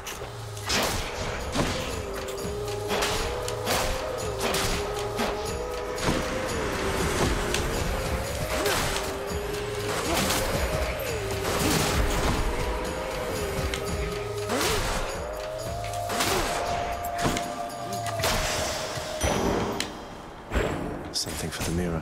something for the mirror.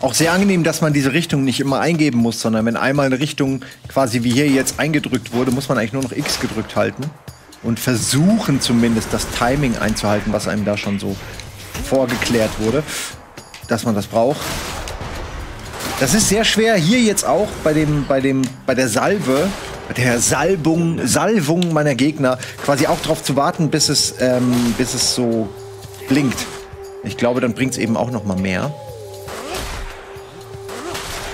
Auch sehr angenehm, dass man diese Richtung nicht immer eingeben muss, sondern wenn einmal eine Richtung quasi wie hier jetzt eingedrückt wurde, muss man eigentlich nur noch X gedrückt halten und versuchen zumindest das Timing einzuhalten, was einem da schon so vorgeklärt wurde, dass man das braucht. Das ist sehr schwer hier jetzt auch bei dem, bei dem, bei der Salve, bei der Salbung, Salvung meiner Gegner quasi auch drauf zu warten, bis es, ähm, bis es so blinkt. Ich glaube, dann bringt es eben auch noch mal mehr.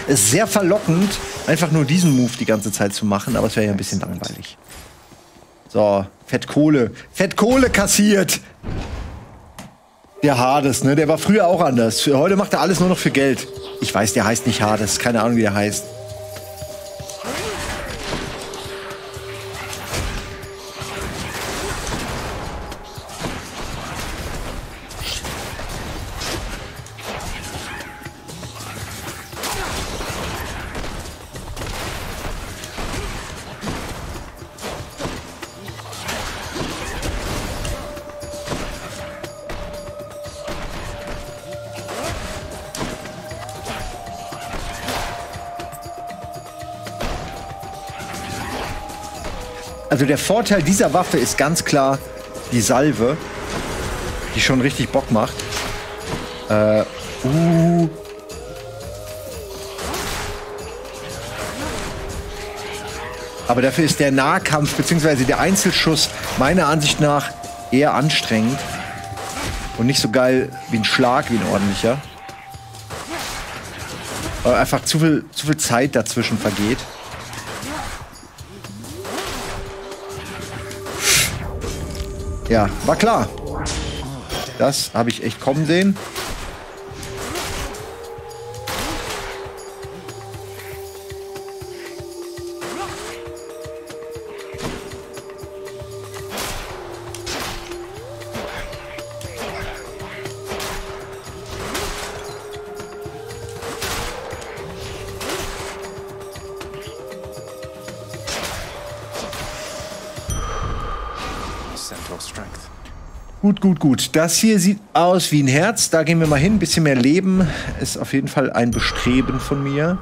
Es ist sehr verlockend, einfach nur diesen Move die ganze Zeit zu machen, aber es wäre ja ein bisschen langweilig. So, Fettkohle. Fettkohle kassiert! Der Hades, ne? Der war früher auch anders. Heute macht er alles nur noch für Geld. Ich weiß, der heißt nicht Hades. Keine Ahnung, wie der heißt. Also der Vorteil dieser Waffe ist ganz klar die Salve, die schon richtig Bock macht. Äh, uh. Aber dafür ist der Nahkampf bzw. der Einzelschuss meiner Ansicht nach eher anstrengend und nicht so geil wie ein Schlag, wie ein ordentlicher. Aber einfach zu viel, zu viel Zeit dazwischen vergeht. Ja, war klar. Das habe ich echt kommen sehen. Gut, gut, gut. Das hier sieht aus wie ein Herz. Da gehen wir mal hin. Ein bisschen mehr Leben ist auf jeden Fall ein Bestreben von mir.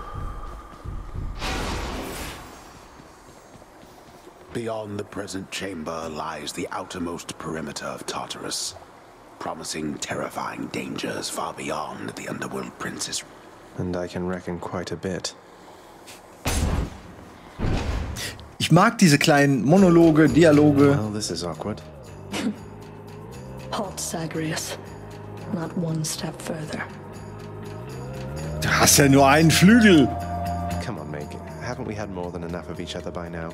Beyond the present chamber lies the outermost perimeter of Tartarus, promising terrifying dangers far beyond the underworld princes. And I can reckon quite a bit. Ich mag diese kleinen Monologe, Dialoge. Well, this is awkward. Halt, Zagreus. Not one step further. Du hast ja nur einen Flügel. Come on, Meg. Haven't we had more than enough of each other by now?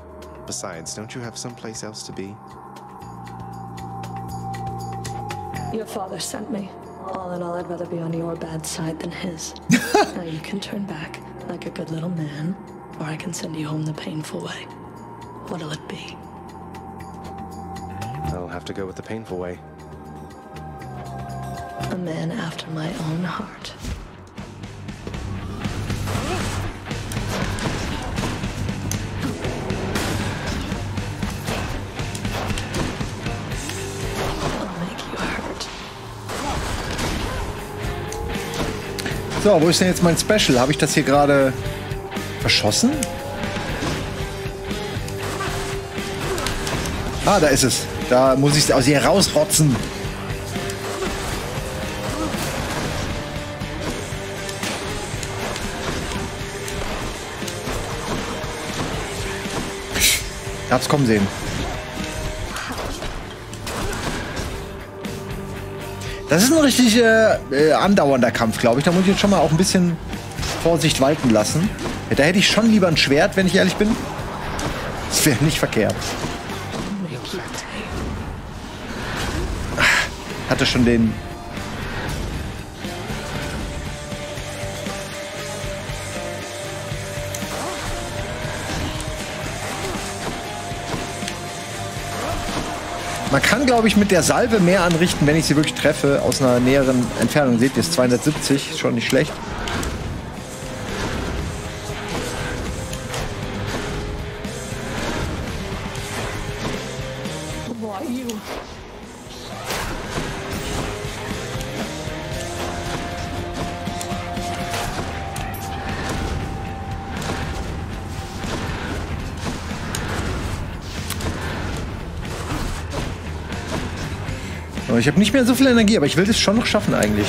Besides, don't you have someplace else to be? Your father sent me. All in all, I'd rather be on your bad side than his. Now you can turn back like a good little man, or I can send you home the painful way. What'll it be? I'll have to go with the painful way. A man after my own heart. I'll make you hurt. So, wo ist denn jetzt mein Special? Habe ich das hier gerade verschossen? Ah, da ist es. Da muss ich es aus ihr rausrotzen. Hab's kommen sehen. Das ist ein richtig äh, äh, andauernder Kampf, glaube ich. Da muss ich jetzt schon mal auch ein bisschen Vorsicht walten lassen. Da hätte ich schon lieber ein Schwert, wenn ich ehrlich bin. Das wäre nicht verkehrt. Hatte schon den... Man kann, glaube ich, mit der Salve mehr anrichten, wenn ich sie wirklich treffe, aus einer näheren Entfernung. Seht ihr, es ist zweihundertsiebzig, ist schon nicht schlecht. Ich habe nicht mehr so viel Energie, aber ich will das schon noch schaffen eigentlich.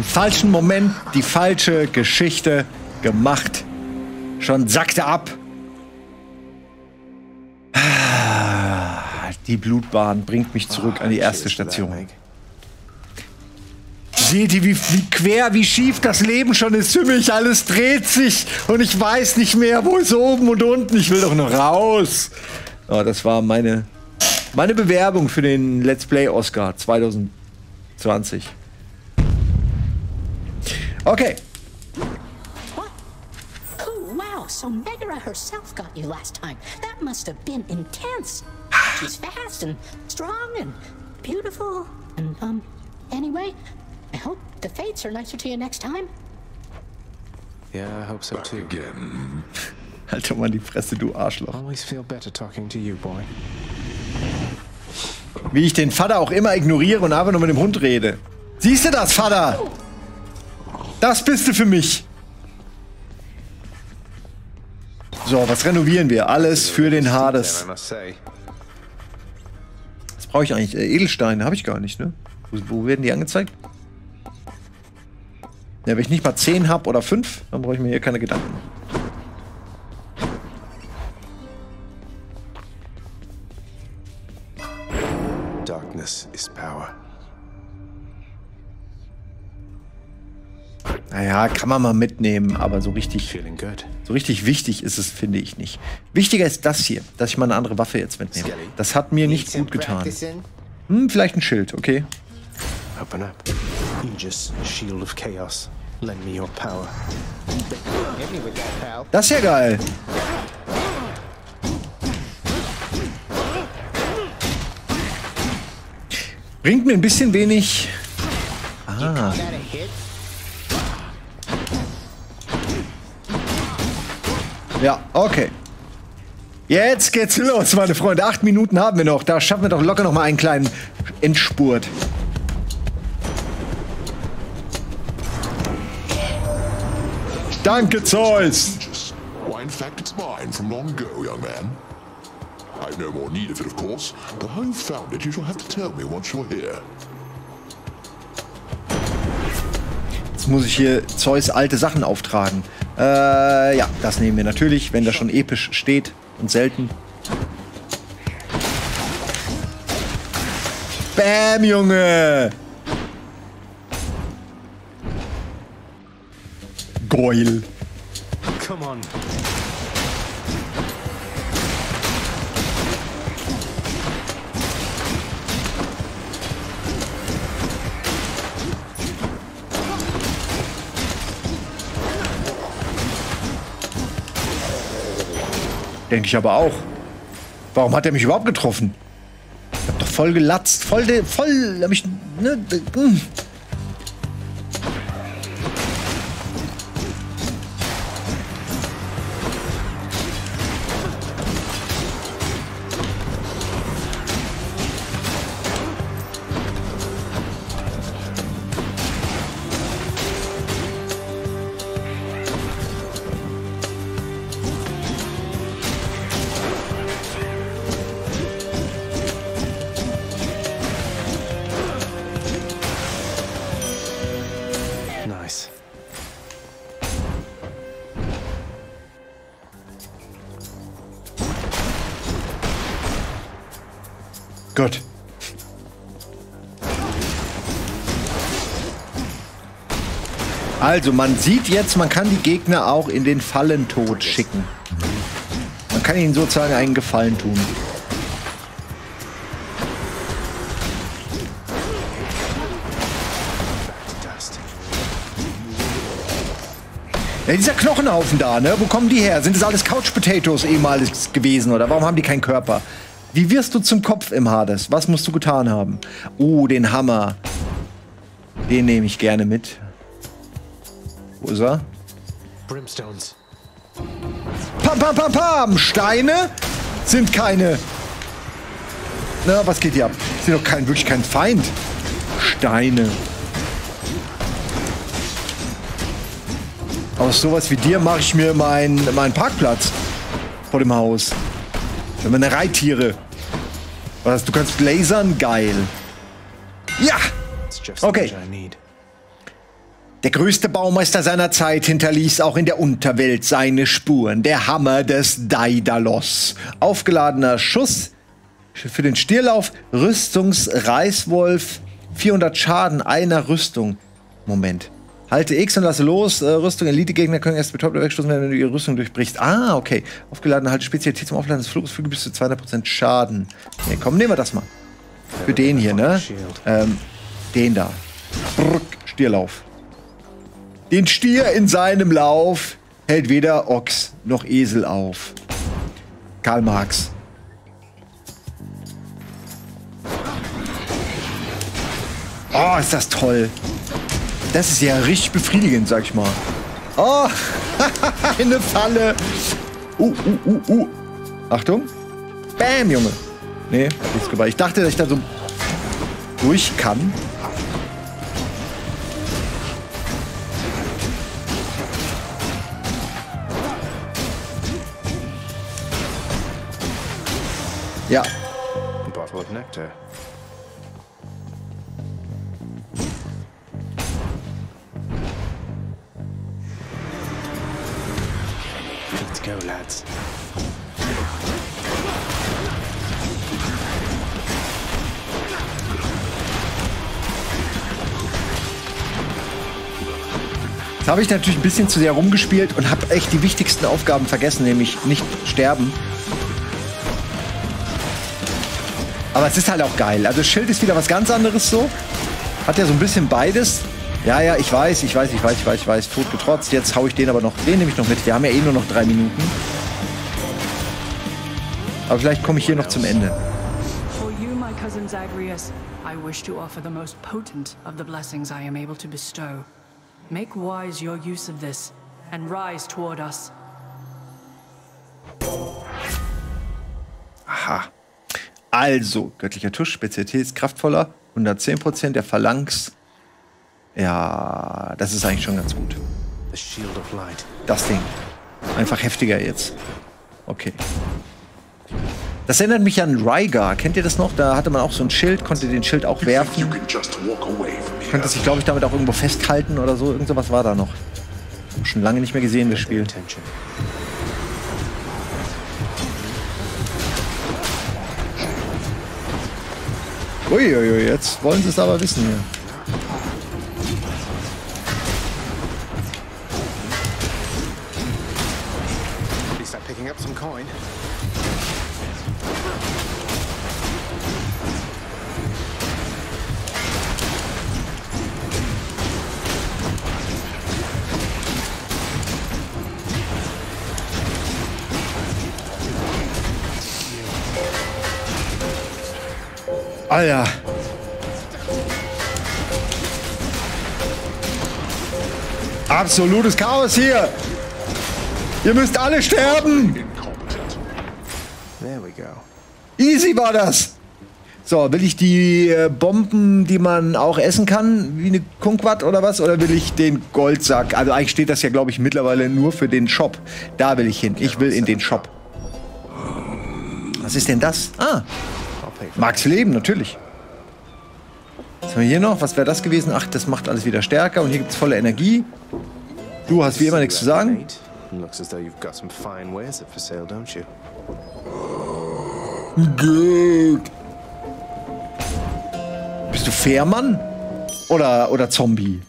Falschen Moment, die falsche Geschichte gemacht. Schon sackte ab. Die Blutbahn bringt mich zurück an die erste Station. Seht ihr, wie, wie quer, wie schief das Leben schon ist für mich? Alles dreht sich und ich weiß nicht mehr, wo ist oben und unten. Ich will doch nur raus. Oh, das war meine, meine Bewerbung für den Let's Play Oscar zwanzig zwanzig. Okay. What? Oh, wow, so Megara herself got you last time. That must have been intense. She's fast and strong and beautiful. And, um, anyway, I hope the fates are nicer to you next time. Yeah, I hope so too. Again. Halt doch mal die Fresse, du Arschloch. Always feel better talking to you, boy. Wie ich den Vater auch immer ignoriere und einfach nur mit dem Hund rede. Siehst du das, Vater? Oh. Das bist du für mich. So, was renovieren wir? Alles für den Hades. Was brauche ich eigentlich? Äh, Edelsteine habe ich gar nicht, ne? Wo, wo werden die angezeigt? Ja, wenn ich nicht mal zehn habe oder fünf, dann brauche ich mir hier keine Gedanken. Darkness is power. Naja, kann man mal mitnehmen, aber so richtig, so richtig wichtig ist es, finde ich nicht. Wichtiger ist das hier, dass ich mal eine andere Waffe jetzt mitnehme. Das hat mir nicht gut getan. Hm, vielleicht ein Schild, okay. Open up. Aegis, Shield of Chaos. Lend me your power. Das ist ja geil. Bringt mir ein bisschen wenig. Ah. Ja, okay. Jetzt geht's los, meine Freunde. Acht Minuten haben wir noch. Da schaffen wir doch locker noch mal einen kleinen Endspurt. Danke, Zeus. Jetzt muss ich hier Zeus alte Sachen auftragen. Äh, ja, das nehmen wir natürlich, wenn das schon episch steht und selten. Bam, Junge! Beul. Come on. Denke ich aber auch. Warum hat er mich überhaupt getroffen? Ich hab doch voll gelatzt. Voll, de, voll, hab ich, ne, de, mm. Gott. Also, man sieht jetzt, man kann die Gegner auch in den Fallentod schicken. Man kann ihnen sozusagen einen Gefallen tun. Ja, dieser Knochenhaufen da, ne? Wo kommen die her? Sind das alles Couch Potatoes ehemals gewesen oder warum haben die keinen Körper? Wie wirst du zum Kopf im Hades? Was musst du getan haben? Oh, den Hammer. Den nehme ich gerne mit. Wo ist er? Brimstones. Pam, pam, pam, pam. Steine sind keine... Na, was geht hier ab? Sind doch kein, wirklich kein Feind. Steine. Aus sowas wie dir mache ich mir meinen mein Parkplatz vor dem Haus. Wenn man eine Reittiere. Was? Du kannst lasern? Geil. Ja! Okay. Der größte Baumeister seiner Zeit hinterließ auch in der Unterwelt seine Spuren. Der Hammer des Daidalos. Aufgeladener Schuss für den Stierlauf. Rüstungsreißwolf. vierhundert Schaden einer Rüstung. Moment. Halte X und lasse los. Rüstung, Elite-Gegner können erst betäubt oder wegstoßen, wenn du ihre Rüstung durchbrichst. Ah, okay. Aufgeladen, halte Spezialität zum Aufladen des Fluges, füge bis zu zweihundert Prozent Schaden. Okay, komm, nehmen wir das mal. Für den hier, ne? Ähm, den da. Brrk, Stierlauf. Den Stier in seinem Lauf hält weder Ochs noch Esel auf. Karl Marx. Oh, ist das toll. Das ist ja richtig befriedigend, sag ich mal. Oh, eine Falle. Uh, uh, uh, uh. Achtung. Bam, Junge. Nee, nichts dabei. Ich dachte, dass ich da so durch kann. Ja. Jetzt habe ich natürlich ein bisschen zu sehr rumgespielt und habe echt die wichtigsten Aufgaben vergessen, nämlich nicht sterben. Aber es ist halt auch geil. Also Schild ist wieder was ganz anderes so. Hat ja so ein bisschen beides. Ja, ja, ich weiß, ich weiß, ich weiß, ich weiß, ich weiß. Tot getrotzt. Jetzt hau ich den aber noch. Den nehme ich noch mit. Wir haben ja eh nur noch drei Minuten. Aber vielleicht komme ich hier noch zum Ende. For you, my cousin Zagreus, I wish to offer the most potent of the blessings I am able to bestow. Make wise your use of this and rise toward us. Aha. Also, göttlicher Tusch, Spezialität ist kraftvoller, hundertzehn Prozent der Phalanx. Ja, das ist eigentlich schon ganz gut. Das Ding. Einfach heftiger jetzt. Okay. Das erinnert mich an Rygar. Kennt ihr das noch? Da hatte man auch so ein Schild, konnte den Schild auch werfen. Könnte sich, glaube ich, damit auch irgendwo festhalten oder so. Irgend sowas war da noch. Hab schon lange nicht mehr gesehen, das Spiel. Uiuiui, jetzt wollen sie es aber wissen hier. Alter. Absolutes Chaos hier. Ihr müsst alle sterben. There we go. Easy war das. So, will ich die äh, Bomben, die man auch essen kann, wie eine Kumquat oder was? Oder will ich den Goldsack? Also eigentlich steht das ja, glaube ich, mittlerweile nur für den Shop. Da will ich hin. Ich will in den Shop. Was ist denn das? Ah, Max Leben, natürlich. Was haben wir hier noch? Was wäre das gewesen? Ach, das macht alles wieder stärker. Und hier gibt es volle Energie. Du hast wie immer nichts zu sagen. Good. Bist du Fährmann oder oder Zombie?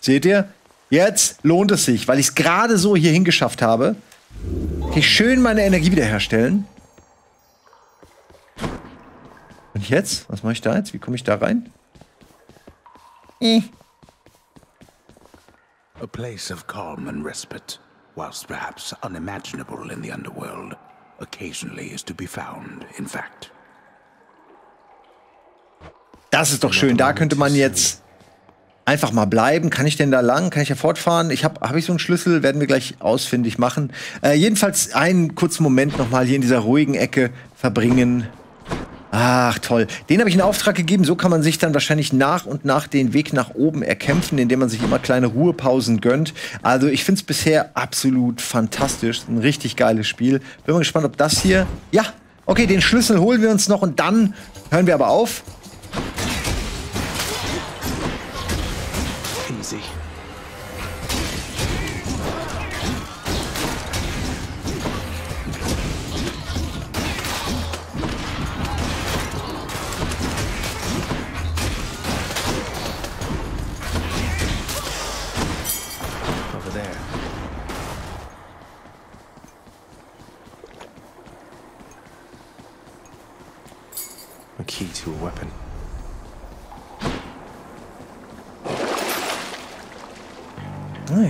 Seht ihr? Jetzt lohnt es sich, weil ich es gerade so hier hingeschafft habe. Kann ich schön meine Energie wiederherstellen. Und jetzt? Was mache ich da jetzt? Wie komme ich da rein? Hm. A place of calm and respite, whilst perhaps unimaginable in the underworld. Occasionally is to be found, in fact. Das ist doch schön. Da könnte man jetzt einfach mal bleiben. Kann ich denn da lang? Kann ich ja fortfahren? Ich habe hab ich so einen Schlüssel? Werden wir gleich ausfindig machen. Äh, jedenfalls einen kurzen Moment noch mal hier in dieser ruhigen Ecke verbringen. Ach, toll. Den habe ich in Auftrag gegeben. So kann man sich dann wahrscheinlich nach und nach den Weg nach oben erkämpfen, indem man sich immer kleine Ruhepausen gönnt. Also ich finde es bisher absolut fantastisch. Ein richtig geiles Spiel. Bin mal gespannt, ob das hier... Ja, okay, den Schlüssel holen wir uns noch und dann hören wir aber auf. Easy.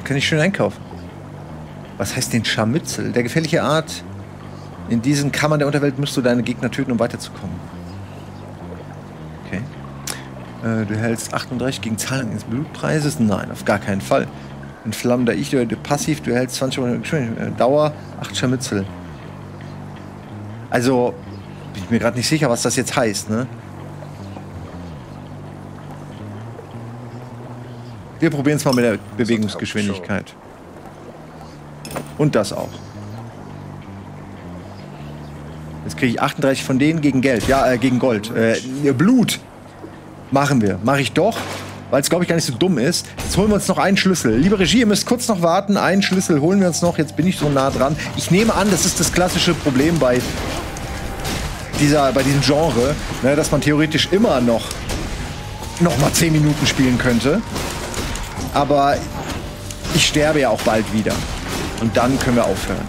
Kann ich schön einkaufen. Was heißt den Scharmützel? Der gefährliche Art. In diesen Kammern der Unterwelt musst du deine Gegner töten, um weiterzukommen. Okay. Äh, du hältst achtunddreißig gegen Zahlung des Blutpreises? Nein, auf gar keinen Fall. Ein flammender Ich, du, du passiv, du hältst zwanzig Stunden Dauer, acht Scharmützel. Also, bin ich mir gerade nicht sicher, was das jetzt heißt, ne? Wir probieren es mal mit der Bewegungsgeschwindigkeit. Und das auch. Jetzt kriege ich achtunddreißig von denen gegen Geld. Ja, äh, gegen Gold. Äh, Blut. Machen wir. Mache ich doch, weil es, glaube ich, gar nicht so dumm ist. Jetzt holen wir uns noch einen Schlüssel. Liebe Regie, ihr müsst kurz noch warten. Einen Schlüssel holen wir uns noch. Jetzt bin ich so nah dran. Ich nehme an, das ist das klassische Problem bei, dieser, bei diesem Genre, ne, dass man theoretisch immer noch, noch mal zehn Minuten spielen könnte. Aber ich sterbe ja auch bald wieder. Und dann können wir aufhören.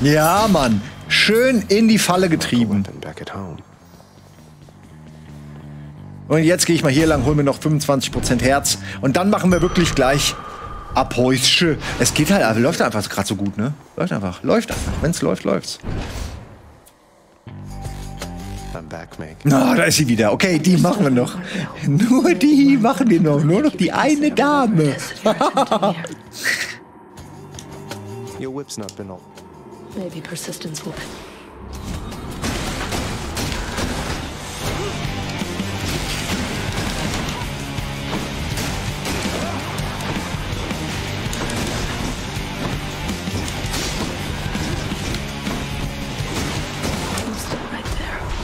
Ja, Mann. Schön in die Falle getrieben. Und jetzt gehe ich mal hier lang, hol mir noch fünfundzwanzig Prozent Herz. Und dann machen wir wirklich gleich ab Häusche. Es geht halt, also läuft einfach gerade so gut, ne? Läuft einfach, läuft einfach. Wenn es läuft, läuft's. Na, oh, da ist sie wieder. Okay, die machen wir noch. Nur die machen wir noch. Nur noch die eine Dame. Maybe persistence will.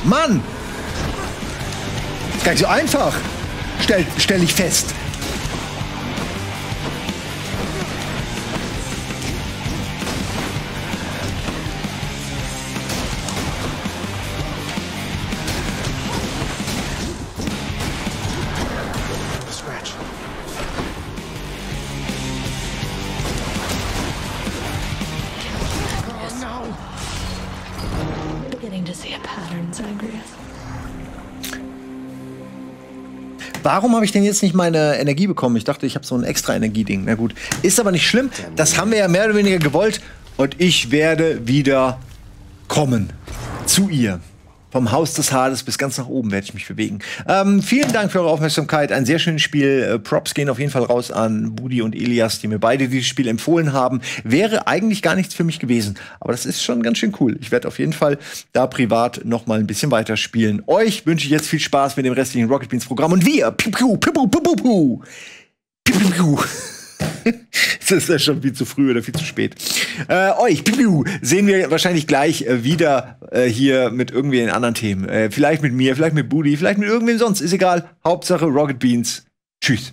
Mann! Gar nicht so einfach, stell, stell ich fest. Warum habe ich denn jetzt nicht meine Energie bekommen? Ich dachte, ich habe so ein extra Energieding. Na gut, ist aber nicht schlimm. Das haben wir ja mehr oder weniger gewollt. Und ich werde wieder kommen zu ihr. Vom Haus des Hades bis ganz nach oben werde ich mich bewegen. Ähm, vielen Dank für eure Aufmerksamkeit. Ein sehr schönes Spiel. Äh, Props gehen auf jeden Fall raus an Budi und Elias, die mir beide dieses Spiel empfohlen haben. Wäre eigentlich gar nichts für mich gewesen. Aber das ist schon ganz schön cool. Ich werde auf jeden Fall da privat noch mal ein bisschen weiterspielen. Euch wünsche ich jetzt viel Spaß mit dem restlichen Rocket Beans Programm. Und wir, piu, piu, piu, piu, piu, piu, piu, piu. Das ist ja schon viel zu früh oder viel zu spät. Äh, euch piu, piu, sehen wir wahrscheinlich gleich äh, wieder äh, hier mit irgendwie in anderen Themen. Äh, vielleicht mit mir, vielleicht mit Budi, vielleicht mit irgendwem sonst. Ist egal. Hauptsache Rocket Beans. Tschüss.